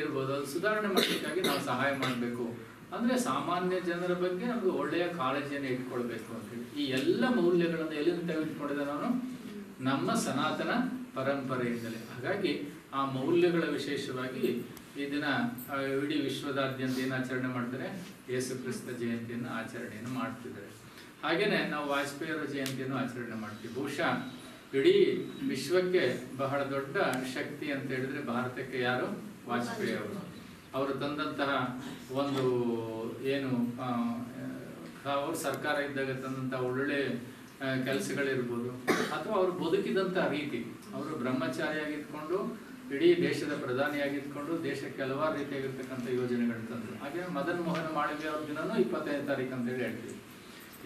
ಇರ್ಬೋದು, ಅದು ಸುಧಾರಣೆ ಮಾಡಲಿಕ್ಕಾಗಿ ನಾವು ಸಹಾಯ ಮಾಡಬೇಕು. ಅಂದರೆ ಸಾಮಾನ್ಯ ಜನರ ಬಗ್ಗೆ ನಮಗೆ ಒಳ್ಳೆಯ ಕಾಳಜಿಯನ್ನು ಇಟ್ಕೊಳ್ಬೇಕು ಅಂತೇಳಿ ಈ ಎಲ್ಲ ಮೌಲ್ಯಗಳನ್ನು ಎಲ್ಲಿಂದ ತೆಗೆದುಕೊಂಡಿದ್ದ, ನಾನು ನಮ್ಮ ಸನಾತನ ಪರಂಪರೆಯಿಂದಲೇ. ಹಾಗಾಗಿ ಆ ಮೌಲ್ಯಗಳ ವಿಶೇಷವಾಗಿ ಈ ದಿನ ಇಡೀ ವಿಶ್ವದಾದ್ಯಂತ ಏನು ಆಚರಣೆ ಮಾಡ್ತಾರೆ, ಯೇಸು ಕ್ರಿಸ್ತ ಜಯಂತಿಯನ್ನು ಆಚರಣೆಯನ್ನು ಮಾಡ್ತಿದ್ದಾರೆ. ಹಾಗೆಯೇ ನಾವು ವಾಜಪೇಯಿಯವರ ಜಯಂತಿಯನ್ನು ಆಚರಣೆ ಮಾಡ್ತೀವಿ. ಬಹುಶಃ ಇಡೀ ವಿಶ್ವಕ್ಕೆ ಬಹಳ ದೊಡ್ಡ ಶಕ್ತಿ ಅಂತ ಹೇಳಿದ್ರೆ ಭಾರತಕ್ಕೆ ಯಾರು, ವಾಜಪೇಯಿ ಅವರು. ಅವರು ತಂದಂತಹ ಒಂದು ಏನು ಅವ್ರ ಸರ್ಕಾರ ಇದ್ದಾಗ ತಂದಂತಹ ಒಳ್ಳೊಳ್ಳೆ ಕೆಲಸಗಳಿರ್ಬೋದು, ಅಥವಾ ಅವರು ಬದುಕಿದಂಥ ರೀತಿ, ಅವರು ಬ್ರಹ್ಮಚಾರಿಯಾಗಿದ್ಕೊಂಡು ಇಡೀ ದೇಶದ ಪ್ರಧಾನಿಯಾಗಿದ್ಕೊಂಡು ದೇಶಕ್ಕೆ ಹಲವಾರು ರೀತಿಯಾಗಿರ್ತಕ್ಕಂಥ ಯೋಜನೆಗಳು ತಂದರು. ಹಾಗೆ ಮದನ್ ಮೋಹನ್ ಮಾಳವೀಯ ಅವ್ರ ದಿನವೂ ಇಪ್ಪತ್ತೈದು ತಾರೀಕು ಅಂತೇಳಿ ಹೇಳ್ತೀವಿ.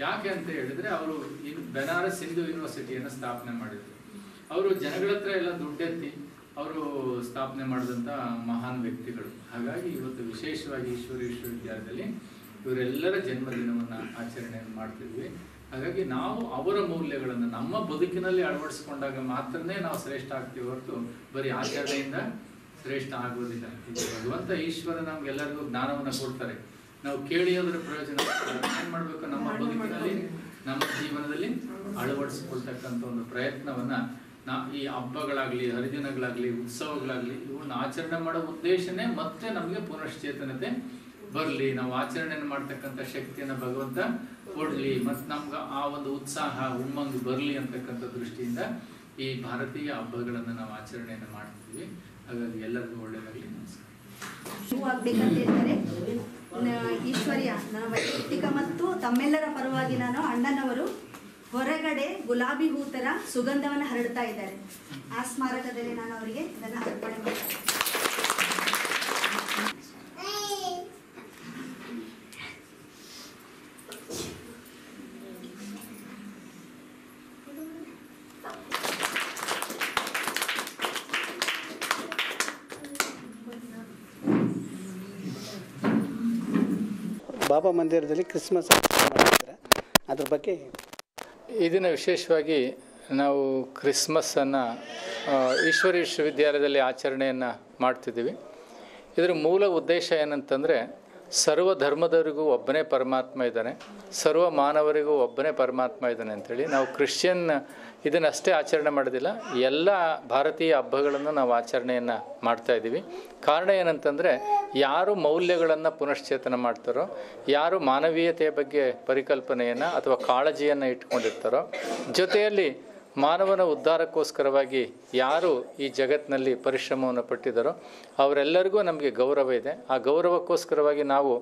ಯಾಕೆ ಅಂತ ಹೇಳಿದರೆ, ಅವರು ಇನ್ನು ಬೆನಾರಸ್ ಹಿಂದೂ ಯೂನಿವರ್ಸಿಟಿಯನ್ನು ಸ್ಥಾಪನೆ ಮಾಡಿದರು. ಅವರು ಜನಗಳ ಹತ್ರ ಎಲ್ಲ ದುಡ್ಡೆತ್ತಿ ಅವರು ಸ್ಥಾಪನೆ ಮಾಡಿದಂಥ ಮಹಾನ್ ವ್ಯಕ್ತಿಗಳು. ಹಾಗಾಗಿ ಇವತ್ತು ವಿಶೇಷವಾಗಿ ಈಶ್ವರ ವಿಶ್ವವಿದ್ಯಾಲಯದಲ್ಲಿ ಇವರೆಲ್ಲರ ಜನ್ಮದಿನವನ್ನು ಆಚರಣೆಯನ್ನು ಮಾಡ್ತಿದ್ವಿ. ಹಾಗಾಗಿ ನಾವು ಅವರ ಮೌಲ್ಯಗಳನ್ನು ನಮ್ಮ ಬದುಕಿನಲ್ಲಿ ಅಳವಡಿಸ್ಕೊಂಡಾಗ ಮಾತ್ರನೇ ನಾವು ಶ್ರೇಷ್ಠ ಆಗ್ತೀವಿ ಹೊರತು ಬರೀ ಆಚರಣೆಯಿಂದ ಶ್ರೇಷ್ಠ ಆಗೋದಿಲ್ಲ. ಭಗವಂತ ಈಶ್ವರ ನಮ್ಗೆಲ್ಲರಿಗೂ ಜ್ಞಾನವನ್ನು ಕೊಡ್ತಾರೆ. ನಾವು ಕೇಳಿ ಅದರ ಪ್ರಯೋಜನ ಏನು ಮಾಡಬೇಕು, ನಮ್ಮ ಬದುಕಿನಲ್ಲಿ ನಮ್ಮ ಜೀವನದಲ್ಲಿ ಅಳವಡಿಸ್ಕೊಳ್ತಕ್ಕಂಥ ಒಂದು ಪ್ರಯತ್ನವನ್ನು ನಾ ಈ ಹಬ್ಬಗಳಾಗಲಿ ಹರಿದಿನಗಳಾಗಲಿ ಉತ್ಸವಗಳಾಗಲಿ ಇವನ್ನು ಆಚರಣೆ ಮಾಡೋ ಉದ್ದೇಶನೇ ಮತ್ತೆ ನಮಗೆ ಪುನಶ್ಚೇತನತೆ ಬರಲಿ, ನಾವು ಆಚರಣೆಯನ್ನು ಮಾಡ್ತಕ್ಕಂಥ ಶಕ್ತಿಯನ್ನು ಭಗವಂತ ಕೊಡಲಿ, ಮತ್ತು ನಮ್ಗೆ ಆ ಒಂದು ಉತ್ಸಾಹ ಉಮ್ಮಂಗು ಬರಲಿ ಅಂತಕ್ಕಂಥ ದೃಷ್ಟಿಯಿಂದ ಈ ಭಾರತೀಯ ಹಬ್ಬಗಳನ್ನು ನಾವು ಆಚರಣೆಯನ್ನು ಮಾಡ್ತೀವಿ. ಹಾಗಾಗಿ ಎಲ್ಲರಿಗೂ ಒಳ್ಳೆಯದಾಗಲಿ. ನಮಸ್ಕಾರ. ಹೂವಾಗಬೇಕಂತ ಹೇಳ್ತಾರೆ ಈಶ್ವರ್ಯ. ನನ್ನ ವೈಯಕ್ತಿಕ ಮತ್ತು ತಮ್ಮೆಲ್ಲರ ಪರವಾಗಿ ನಾನು ಅಣ್ಣನವರು ಹೊರಗಡೆ ಗುಲಾಬಿ ಹೂ ಥರ ಸುಗಂಧವನ್ನು ಹರಡ್ತಾ ಇದ್ದಾರೆ. ಆ ಸ್ಮಾರಕದಲ್ಲಿ ನಾನು ಅವರಿಗೆ ಇದನ್ನು ಅರ್ಪಣೆ ಮಾಡ್ತೇನೆ. ಬಾಬಾ ಮಂದಿರದಲ್ಲಿ ಕ್ರಿಸ್ಮಸ್ ಮಾಡಿದ್ದಾರೆ, ಅದ್ರ ಬಗ್ಗೆ. ಇದನ್ನು ವಿಶೇಷವಾಗಿ ನಾವು ಕ್ರಿಸ್ಮಸ್ಸನ್ನು ಈಶ್ವರಿ ವಿಶ್ವವಿದ್ಯಾಲಯದಲ್ಲಿ ಆಚರಣೆಯನ್ನು ಮಾಡ್ತಿದ್ದೀವಿ. ಇದರ ಮೂಲ ಉದ್ದೇಶ ಏನಂತಂದರೆ, ಸರ್ವ ಧರ್ಮದವರಿಗೂ ಒಬ್ಬನೇ ಪರಮಾತ್ಮ ಇದ್ದಾನೆ, ಸರ್ವ ಮಾನವರಿಗೂ ಒಬ್ಬನೇ ಪರಮಾತ್ಮ ಇದ್ದಾನೆ ಅಂಥೇಳಿ. ನಾವು ಕ್ರಿಶ್ಚಿಯನ್ ಇದನ್ನಷ್ಟೇ ಆಚರಣೆ ಮಾಡೋದಿಲ್ಲ, ಎಲ್ಲ ಭಾರತೀಯ ಹಬ್ಬಗಳನ್ನು ನಾವು ಆಚರಣೆಯನ್ನು ಮಾಡ್ತಾಯಿದ್ದೀವಿ. ಕಾರಣ ಏನಂತಂದರೆ, ಯಾರು ಮೌಲ್ಯಗಳನ್ನು ಪುನಶ್ಚೇತನ ಮಾಡ್ತಾರೋ, ಯಾರು ಮಾನವೀಯತೆಯ ಬಗ್ಗೆ ಪರಿಕಲ್ಪನೆಯನ್ನು ಅಥವಾ ಕಾಳಜಿಯನ್ನು ಇಟ್ಕೊಂಡಿರ್ತಾರೋ, ಜೊತೆಯಲ್ಲಿ ಮಾನವನ ಉದ್ಧಾರಕ್ಕೋಸ್ಕರವಾಗಿ ಯಾರು ಈ ಜಗತ್ತಿನಲ್ಲಿ ಪರಿಶ್ರಮವನ್ನು ಪಟ್ಟಿದ್ದಾರೋ ಅವರೆಲ್ಲರಿಗೂ ನಮಗೆ ಗೌರವ ಇದೆ. ಆ ಗೌರವಕ್ಕೋಸ್ಕರವಾಗಿ ನಾವು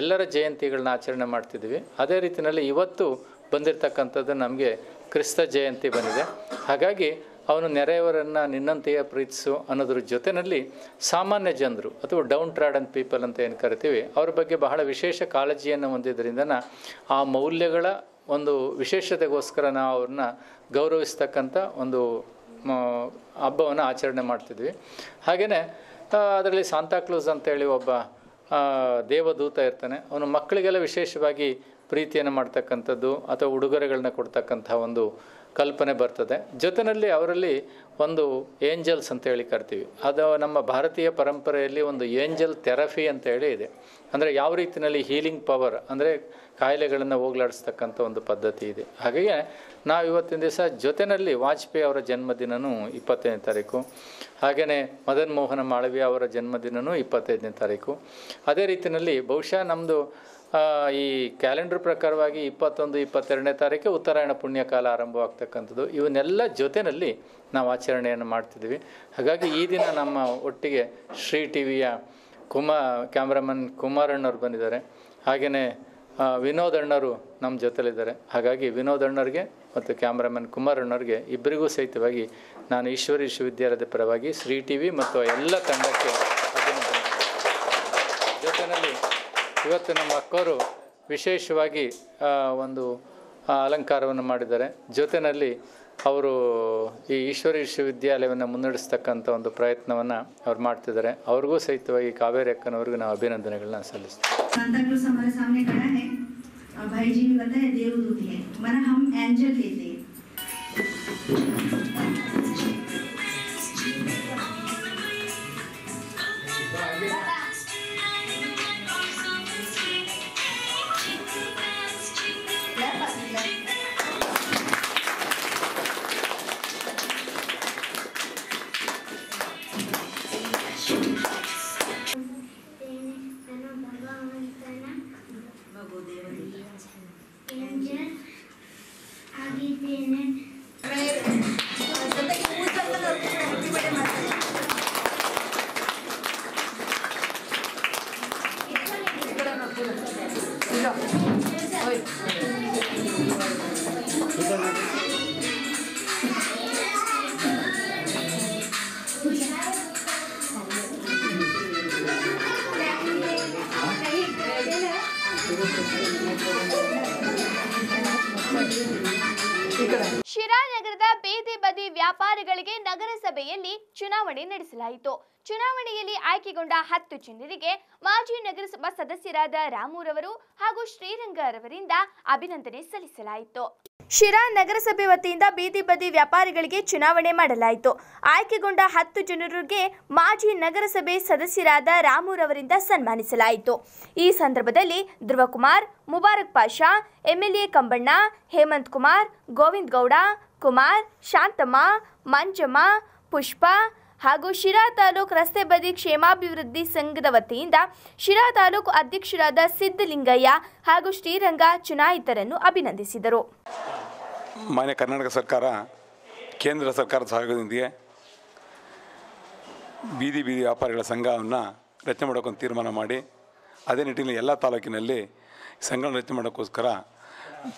ಎಲ್ಲರ ಜಯಂತಿಗಳನ್ನ ಆಚರಣೆ ಮಾಡ್ತಿದ್ದೀವಿ. ಅದೇ ರೀತಿಯಲ್ಲಿ ಇವತ್ತು ಬಂದಿರತಕ್ಕಂಥದ್ದು ನಮಗೆ ಕ್ರಿಸ್ತ ಜಯಂತಿ ಬಂದಿದೆ. ಹಾಗಾಗಿ ಅವನು ನೆರೆಯವರನ್ನು ನಿನ್ನಂತೆಯೇ ಪ್ರೀತಿಸು ಅನ್ನೋದ್ರ ಜೊತೆಯಲ್ಲಿ ಸಾಮಾನ್ಯ ಜನರು ಅಥವಾ ಡೌನ್ ಟ್ರಾಡನ್ ಪೀಪಲ್ ಅಂತ ಏನು ಕರಿತೀವಿ, ಅವ್ರ ಬಗ್ಗೆ ಬಹಳ ವಿಶೇಷ ಕಾಳಜಿಯನ್ನು ಹೊಂದಿದ್ದರಿಂದ ಆ ಮೌಲ್ಯಗಳ ಒಂದು ವಿಶೇಷತೆಗೋಸ್ಕರ ನಾವು ಅವ್ರನ್ನ ಗೌರವಿಸ್ತಕ್ಕಂಥ ಒಂದು ಹಬ್ಬವನ್ನು ಆಚರಣೆ ಮಾಡ್ತಿದ್ವಿ. ಹಾಗೆಯೇ ಅದರಲ್ಲಿ ಸಾಂತಾಕ್ಲೂಸ್ ಅಂತೇಳಿ ಒಬ್ಬ ದೇವದೂತ ಇರ್ತಾನೆ, ಅವನು ಮಕ್ಕಳಿಗೆಲ್ಲ ವಿಶೇಷವಾಗಿ ಪ್ರೀತಿಯನ್ನು ಮಾಡ್ತಕ್ಕಂಥದ್ದು ಅಥವಾ ಉಡುಗೊರೆಗಳನ್ನ ಕೊಡ್ತಕ್ಕಂಥ ಒಂದು ಕಲ್ಪನೆ ಬರ್ತದೆ. ಜೊತೆಯಲ್ಲಿ ಅವರಲ್ಲಿ ಒಂದು ಏಂಜಲ್ಸ್ ಅಂತೇಳಿ ಕರಿತೀವಿ, ಅದು ನಮ್ಮ ಭಾರತೀಯ ಪರಂಪರೆಯಲ್ಲಿ ಒಂದು ಏಂಜಲ್ ಥೆರಪಿ ಅಂತೇಳಿ ಇದೆ. ಅಂದರೆ ಯಾವ ರೀತಿಯಲ್ಲಿ ಹೀಲಿಂಗ್ ಪವರ್, ಅಂದರೆ ಕಾಯಿಲೆಗಳನ್ನು ಹೋಗ್ಲಾಡಿಸ್ತಕ್ಕಂಥ ಒಂದು ಪದ್ಧತಿ ಇದೆ. ಹಾಗೆಯೇ ನಾವು ಇವತ್ತಿನ ದಿವಸ ಜೊತೆಯಲ್ಲಿ ವಾಜಪೇಯಿ ಅವರ ಜನ್ಮದಿನವೂ ಇಪ್ಪತ್ತೈದನೇ ತಾರೀಕು, ಹಾಗೆಯೇ ಮದನ್ ಮೋಹನ ಮಾಳವೀಯ ಅವರ ಜನ್ಮದಿನವೂ ಇಪ್ಪತ್ತೈದನೇ ತಾರೀಕು. ಅದೇ ರೀತಿಯಲ್ಲಿ ಬಹುಶಃ ನಮ್ಮದು ಈ ಕ್ಯಾಲೆಂಡರ್ ಪ್ರಕಾರವಾಗಿ ಇಪ್ಪತ್ತೊಂದು ಇಪ್ಪತ್ತೆರಡನೇ ತಾರೀಕು ಉತ್ತರಾಯಣ ಪುಣ್ಯಕಾಲ ಆರಂಭವಾಗ್ತಕ್ಕಂಥದ್ದು. ಇವನ್ನೆಲ್ಲ ಜೊತೆಯಲ್ಲಿ ನಾವು ಆಚರಣೆಯನ್ನು ಮಾಡ್ತಿದ್ದೀವಿ. ಹಾಗಾಗಿ ಈ ದಿನ ನಮ್ಮ ಒಟ್ಟಿಗೆ ಶ್ರೀ ಟಿ ವಿಯ ಕುಮಾ ಕ್ಯಾಮ್ರಾಮನ್ ಕುಮಾರಣ್ಣವ್ರು ಬಂದಿದ್ದಾರೆ, ಹಾಗೆಯೇ ವಿನೋದ್ ಅಣ್ಣರು ನಮ್ಮ ಜೊತೆಲಿದ್ದಾರೆ. ಹಾಗಾಗಿ ವಿನೋದ್ ಅಣ್ಣರಿಗೆ ಮತ್ತು ಕ್ಯಾಮ್ರಾಮನ್ ಕುಮಾರಣ್ಣವ್ರಿಗೆ ಇಬ್ಬರಿಗೂ ಸಹಿತವಾಗಿ ನಾನು ಈಶ್ವರಿ ವಿಶ್ವವಿದ್ಯಾಲಯದ ಪರವಾಗಿ ಶ್ರೀ ಟಿ ವಿ ಮತ್ತು ಎಲ್ಲ ತಂಡಕ್ಕೆ ಅಭಿನಂದನೆ. ಜೊತೆಯಲ್ಲಿ ಇವತ್ತು ನಮ್ಮ ಅಕ್ಕವರು ವಿಶೇಷವಾಗಿ ಒಂದು ಅಲಂಕಾರವನ್ನು ಮಾಡಿದ್ದಾರೆ. ಜೊತೆಯಲ್ಲಿ ಅವರು ಈ ಈಶ್ವರಿ ವಿಶ್ವವಿದ್ಯಾಲಯವನ್ನು ಮುನ್ನಡೆಸ್ತಕ್ಕಂಥ ಒಂದು ಪ್ರಯತ್ನವನ್ನು ಅವ್ರು ಮಾಡ್ತಿದ್ದಾರೆ. ಅವ್ರಿಗೂ ಸಹಿತವಾಗಿ ಕಾವೇರಿ ಅಕ್ಕನವ್ರಿಗೂ ನಾವು ಅಭಿನಂದನೆಗಳನ್ನ ಸಲ್ಲಿಸ್ತೀವಿ. ಶಿರಾ ನಗರದ ಬೀದಿ ಬದಿ ವ್ಯಾಪಾರಿಗಳಿಗೆ ನಗರಸಭೆಯಲ್ಲಿ ಚುನಾವಣೆ ನಡೆಸಲಾಯಿತು. ಚುನಾವಣೆಯಲ್ಲಿ ಆಯ್ಕೆಗೊಂಡ ಹತ್ತು ಜನರಿಗೆ ಮಾಜಿ ನಗರಸಭಾ ಸದಸ್ಯರಾದ ರಾಮೂರವರು ಹಾಗೂ ಶ್ರೀರಂಗರವರಿಂದ ಅಭಿನಂದನೆ ಸಲ್ಲಿಸಲಾಯಿತು. ಶಿರಾ ನಗರಸಭೆ ವತಿಯಿಂದ ಬೀದಿ ಬದಿ ವ್ಯಾಪಾರಿಗಳಿಗೆ ಚುನಾವಣೆ ಮಾಡಲಾಯಿತು. ಆಯ್ಕೆಗೊಂಡ ಹತ್ತು ಜನರಿಗೆ ಮಾಜಿ ನಗರಸಭೆ ಸದಸ್ಯರಾದ ರಾಮೂರವರಿಂದ ಸನ್ಮಾನಿಸಲಾಯಿತು. ಈ ಸಂದರ್ಭದಲ್ಲಿ ಧ್ರುವಕುಮಾರ್, ಮುಬಾರಕ್ ಪಾಷಾ, ಎಂಎಲ್ಎ ಕಂಬಣ್ಣ, ಹೇಮಂತ್ ಕುಮಾರ್, ಗೋವಿಂದ್ ಗೌಡ, ಕುಮಾರ್, ಶಾಂತಮ್ಮ, ಮಂಜಮ್ಮ, ಪುಷ್ಪ ಹಾಗೂ ಶಿರಾ ತಾಲೂಕು ರಸ್ತೆ ಬದಿ ಕ್ಷೇಮಾಭಿವೃದ್ಧಿ ಸಂಘದ ವತಿಯಿಂದ ಶಿರಾ ತಾಲೂಕು ಅಧ್ಯಕ್ಷರಾದ ಸಿದ್ದಲಿಂಗಯ್ಯ ಹಾಗೂ ಶ್ರೀರಂಗ ಚುನಾಯಿತರನ್ನು ಅಭಿನಂದಿಸಿದರು. ಮಾನ್ಯ ಕರ್ನಾಟಕ ಸರ್ಕಾರ, ಕೇಂದ್ರ ಸರ್ಕಾರದ ಸಹಯೋಗದೊಂದಿಗೆ ಬೀದಿ ಬೀದಿ ವ್ಯಾಪಾರಿಗಳ ಸಂಘವನ್ನು ರಚನೆ ಮಾಡೋಕ್ಕೊಂದು ತೀರ್ಮಾನ ಮಾಡಿ, ಅದೇ ನಿಟ್ಟಿನಲ್ಲಿ ಎಲ್ಲ ತಾಲೂಕಿನಲ್ಲಿ ಸಂಘವನ್ನು ರಚನೆ ಮಾಡೋಕ್ಕೋಸ್ಕರ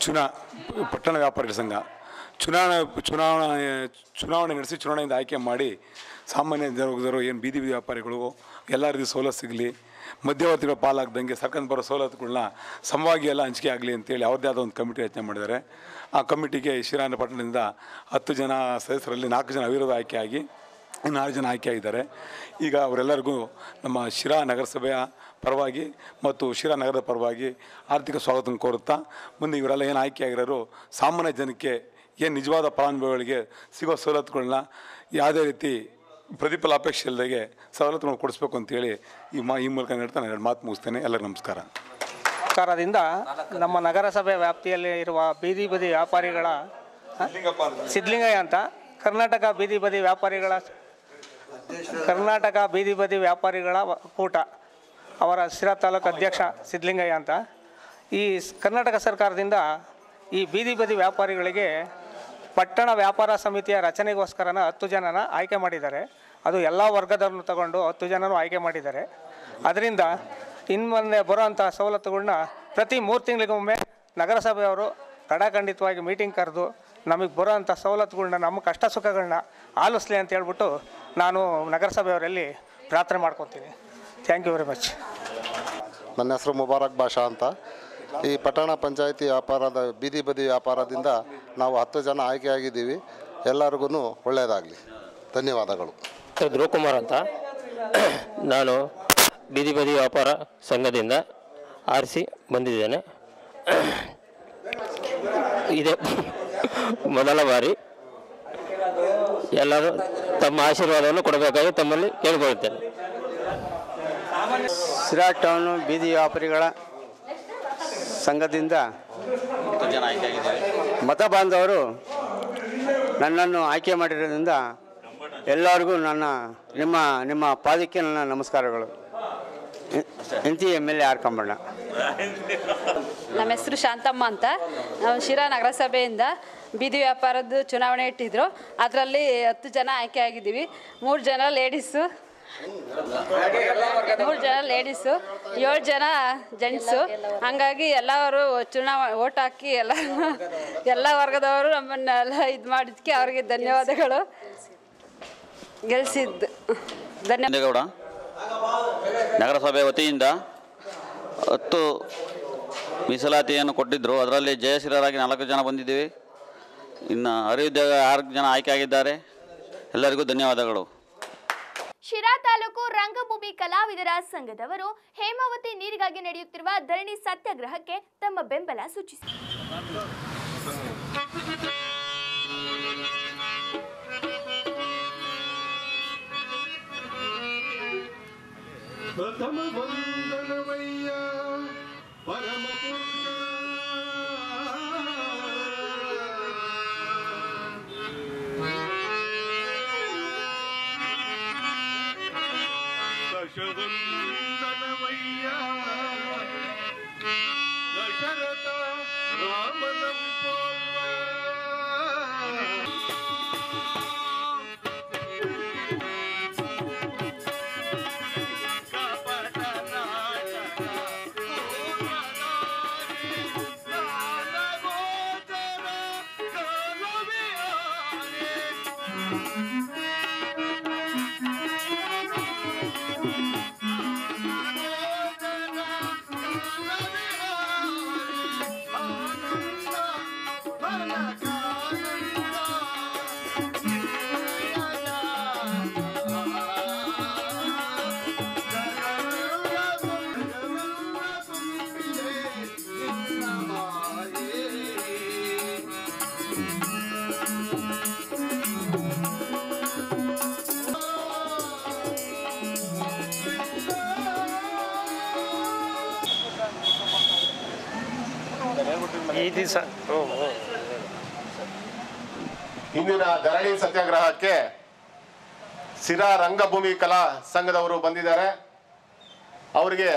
ಚುನಾ ಪಟ್ಟಣ ವ್ಯಾಪಾರಿಗಳ ಸಂಘ ಚುನಾವಣೆ ಚುನಾವಣೆ ಚುನಾವಣೆ ನಡೆಸಿ ಚುನಾವಣೆಯಿಂದ ಆಯ್ಕೆ ಮಾಡಿ ಸಾಮಾನ್ಯ ಜನರು ಏನು ಬೀದಿ ಬೀದಿ ವ್ಯಾಪಾರಿಗಳು ಎಲ್ಲ ರೀತಿ ಸವಲತ್ತು ಸಿಗಲಿ, ಮಧ್ಯವರ್ತಿಗಳ ಪಾಲಾಗ್ದಂಗೆ ಸರ್ಕಾರ ಬರೋ ಸವಲತ್ತುಗಳನ್ನ ಸಮವಾಗಿ ಎಲ್ಲ ಹಂಚಿಕೆ ಆಗಲಿ ಅಂತೇಳಿ ಅವ್ರದ್ದೇ ಆದ ಒಂದು ಕಮಿಟಿ ರಚನೆ ಮಾಡಿದ್ದಾರೆ. ಆ ಕಮಿಟಿಗೆ ಶಿರಾನ ಪಟ್ಟಣದಿಂದ ಹತ್ತು ಜನ ಸದಸ್ಯರಲ್ಲಿ ನಾಲ್ಕು ಜನ ಅವಿರೋಧ ಆಯ್ಕೆಯಾಗಿ ಇನ್ನು ಆರು ಜನ ಆಯ್ಕೆಯಾಗಿದ್ದಾರೆ. ಈಗ ಅವರೆಲ್ಲರಿಗೂ ನಮ್ಮ ಶಿರಾ ನಗರಸಭೆಯ ಪರವಾಗಿ ಮತ್ತು ಶಿರಾ ನಗರದ ಪರವಾಗಿ ಆರ್ಥಿಕ ಸ್ವಾಗತ ಕೋರುತ್ತಾ, ಮುಂದೆ ಇವರೆಲ್ಲ ಏನು ಆಯ್ಕೆಯಾಗಿರೋರು ಸಾಮಾನ್ಯ ಜನಕ್ಕೆ ಏನು ನಿಜವಾದ ಫಲಾನುಭವಿಗಳಿಗೆ ಸಿಗೋ ಸವಲತ್ತುಗಳನ್ನ ಯಾವುದೇ ರೀತಿ ಪ್ರತಿಫಲ ಅಪೇಕ್ಷೆ ಇಲ್ಲದೆ ಸವಲತ್ತುಗಳನ್ನು ಕೊಡಿಸ್ಬೇಕು ಅಂತೇಳಿ ಈ ಮಾ ಈ ಮೂಲಕ ಹೇಳ್ತಾ ಎರಡು ಮಾತು ಮುಗಿಸ್ತೇನೆ. ಎಲ್ಲರಿಗೂ ನಮಸ್ಕಾರ. ಸರ್ಕಾರದಿಂದ ನಮ್ಮ ನಗರಸಭೆ ವ್ಯಾಪ್ತಿಯಲ್ಲಿ ಇರುವ ಬೀದಿ ಬದಿ ವ್ಯಾಪಾರಿಗಳ ಸಿದ್ಧಲಿಂಗಯ್ಯ ಅಂತ ಕರ್ನಾಟಕ ಬೀದಿ ಬದಿ ವ್ಯಾಪಾರಿಗಳ ಕರ್ನಾಟಕ ಬೀದಿ ಬದಿ ವ್ಯಾಪಾರಿಗಳ ಕೂಟ ಅವರ ಶಿರಾ ತಾಲೂಕು ಅಧ್ಯಕ್ಷ ಸಿದ್ಧಲಿಂಗಯ್ಯ ಅಂತ ಈ ಕರ್ನಾಟಕ ಸರ್ಕಾರದಿಂದ ಈ ಬೀದಿ ಬದಿ ವ್ಯಾಪಾರಿಗಳಿಗೆ ಪಟ್ಟಣ ವ್ಯಾಪಾರ ಸಮಿತಿಯ ರಚನೆಗೋಸ್ಕರನ ಹತ್ತು ಜನನ ಆಯ್ಕೆ ಮಾಡಿದ್ದಾರೆ. ಅದು ಎಲ್ಲ ವರ್ಗದವ್ರನ್ನು ತಗೊಂಡು ಹತ್ತು ಜನನೂ ಆಯ್ಕೆ ಮಾಡಿದ್ದಾರೆ. ಅದರಿಂದ ಇನ್ಮುಂದೆ ಬರೋವಂಥ ಸವಲತ್ತುಗಳನ್ನ ಪ್ರತಿ ಮೂರು ತಿಂಗಳಿಗೊಮ್ಮೆ ನಗರಸಭೆಯವರು ಕಡಾಖಂಡಿತವಾಗಿ ಮೀಟಿಂಗ್ ಕರೆದು ನಮಗೆ ಬರೋವಂಥ ಸವಲತ್ತುಗಳನ್ನ ನಮ್ಮ ಕಷ್ಟ ಸುಖಗಳನ್ನ ಆಲಿಸಲಿ ಅಂತ ಹೇಳ್ಬಿಟ್ಟು ನಾನು ನಗರಸಭೆಯವರಲ್ಲಿ ಪ್ರಾರ್ಥನೆ ಮಾಡ್ಕೊತೀನಿ. Thank you very much. ನನ್ನ ಹೆಸರು ಮುಬಾರಕ್ ಬಾಷಾ ಅಂತ. ಈ ಪಟ್ಟಣ ಪಂಚಾಯಿತಿ ವ್ಯಾಪಾರದ ಬೀದಿ ಬದಿ ವ್ಯಾಪಾರದಿಂದ ನಾವು ಹತ್ತು ಜನ ಆಯ್ಕೆಯಾಗಿದ್ದೀವಿ. ಎಲ್ಲರಿಗೂ ಒಳ್ಳೆಯದಾಗಲಿ. ಧನ್ಯವಾದಗಳು. ಧ್ರುವ ಕುಮಾರ್ ಅಂತ. ನಾನು ಬೀದಿ ಬದಿ ವ್ಯಾಪಾರ ಸಂಘದಿಂದ ಆರಿಸಿ ಬಂದಿದ್ದೇನೆ. ಇದೇ ಮೊದಲ ಬಾರಿ. ಎಲ್ಲರೂ ತಮ್ಮ ಆಶೀರ್ವಾದವನ್ನು ಕೊಡಬೇಕಾಗಿ ತಮ್ಮಲ್ಲಿ ಕೇಳಿಕೊಳ್ಳುತ್ತೇನೆ. ಶಿರಾ ಟೌನು ಬೀದಿ ವ್ಯಾಪಾರಿಗಳ ಸಂಘದಿಂದ ಮತ ಬಾಂಧವರು ನನ್ನನ್ನು ಆಯ್ಕೆ ಮಾಡಿರೋದ್ರಿಂದ ಎಲ್ಲರಿಗೂ ನನ್ನ ನಿಮ್ಮ ನಿಮ್ಮ ಪಾದಕ್ಕೆ ನನ್ನ ನಮಸ್ಕಾರಗಳು. ಇಂತಿ M L A R Kambanna. ನಮ್ಮ ಹೆಸರು ಶಾಂತಮ್ಮ ಅಂತ. ನಾವು ಶಿರಾ ನಗರಸಭೆಯಿಂದ ಬೀದಿ ವ್ಯಾಪಾರದ ಚುನಾವಣೆ ಇಟ್ಟಿದ್ರು. ಅದರಲ್ಲಿ ಹತ್ತು ಜನ ಆಯ್ಕೆ ಆಗಿದ್ದೀವಿ. ಮೂರು ಜನ ಲೇಡೀಸು ಮೂರು ಜನ ಲೇಡೀಸು ಏಳು ಜನ ಜೆಂಟ್ಸು. ಹಂಗಾಗಿ ಎಲ್ಲರೂ ಚುನಾವಣೆ ಓಟ್ ಹಾಕಿ ಎಲ್ಲ ಎಲ್ಲ ವರ್ಗದವರು ನಮ್ಮನ್ನೆಲ್ಲ ಇದು ಮಾಡಿದ್ಕೆ ಅವರಿಗೆ ಧನ್ಯವಾದಗಳು. ಗೆಲ್ಸಿದ್ದು ಧನ್ಯವಾದಗೌಡ. ನಗರಸಭೆ ವತಿಯಿಂದ ಹತ್ತು ಮೀಸಲಾತಿಯನ್ನು ಕೊಟ್ಟಿದ್ದರು. ಅದರಲ್ಲಿ ಜಯಶೀಲರಾಗಿ ನಾಲ್ಕು ಜನ ಬಂದಿದ್ದೀವಿ. ಇನ್ನು ಅರಿವುದ್ಯೋಗ ಆರು ಜನ ಆಯ್ಕೆಯಾಗಿದ್ದಾರೆ. ಎಲ್ಲರಿಗೂ ಧನ್ಯವಾದಗಳು. ಶಿರಾ ತಾಲೂಕು ರಂಗಭೂಮಿ ಕಲಾವಿದರ ಸಂಘದವರು ಹೇಮಾವತಿ ನೀರಿಗಾಗಿ ನಡೆಯುತ್ತಿರುವ ಧರಣಿ ಸತ್ಯಾಗ್ರಹಕ್ಕೆ ತಮ್ಮ ಬೆಂಬಲ ಸೂಚಿಸಿದರು. ಶವಂದನವಯ್ಯಾ ದಶರಥ ರಾಮನಂ ಪೋಲ್ವ ಇಂದಿನ ಧರಣಿ ಸತ್ಯಾಗ್ರಹಕ್ಕೆ ಶಿರಾ ರಂಗಭೂಮಿ ಕಲಾ ಸಂಘದವರು ಬಂದಿದ್ದಾರೆ. ಅವರಿಗೆ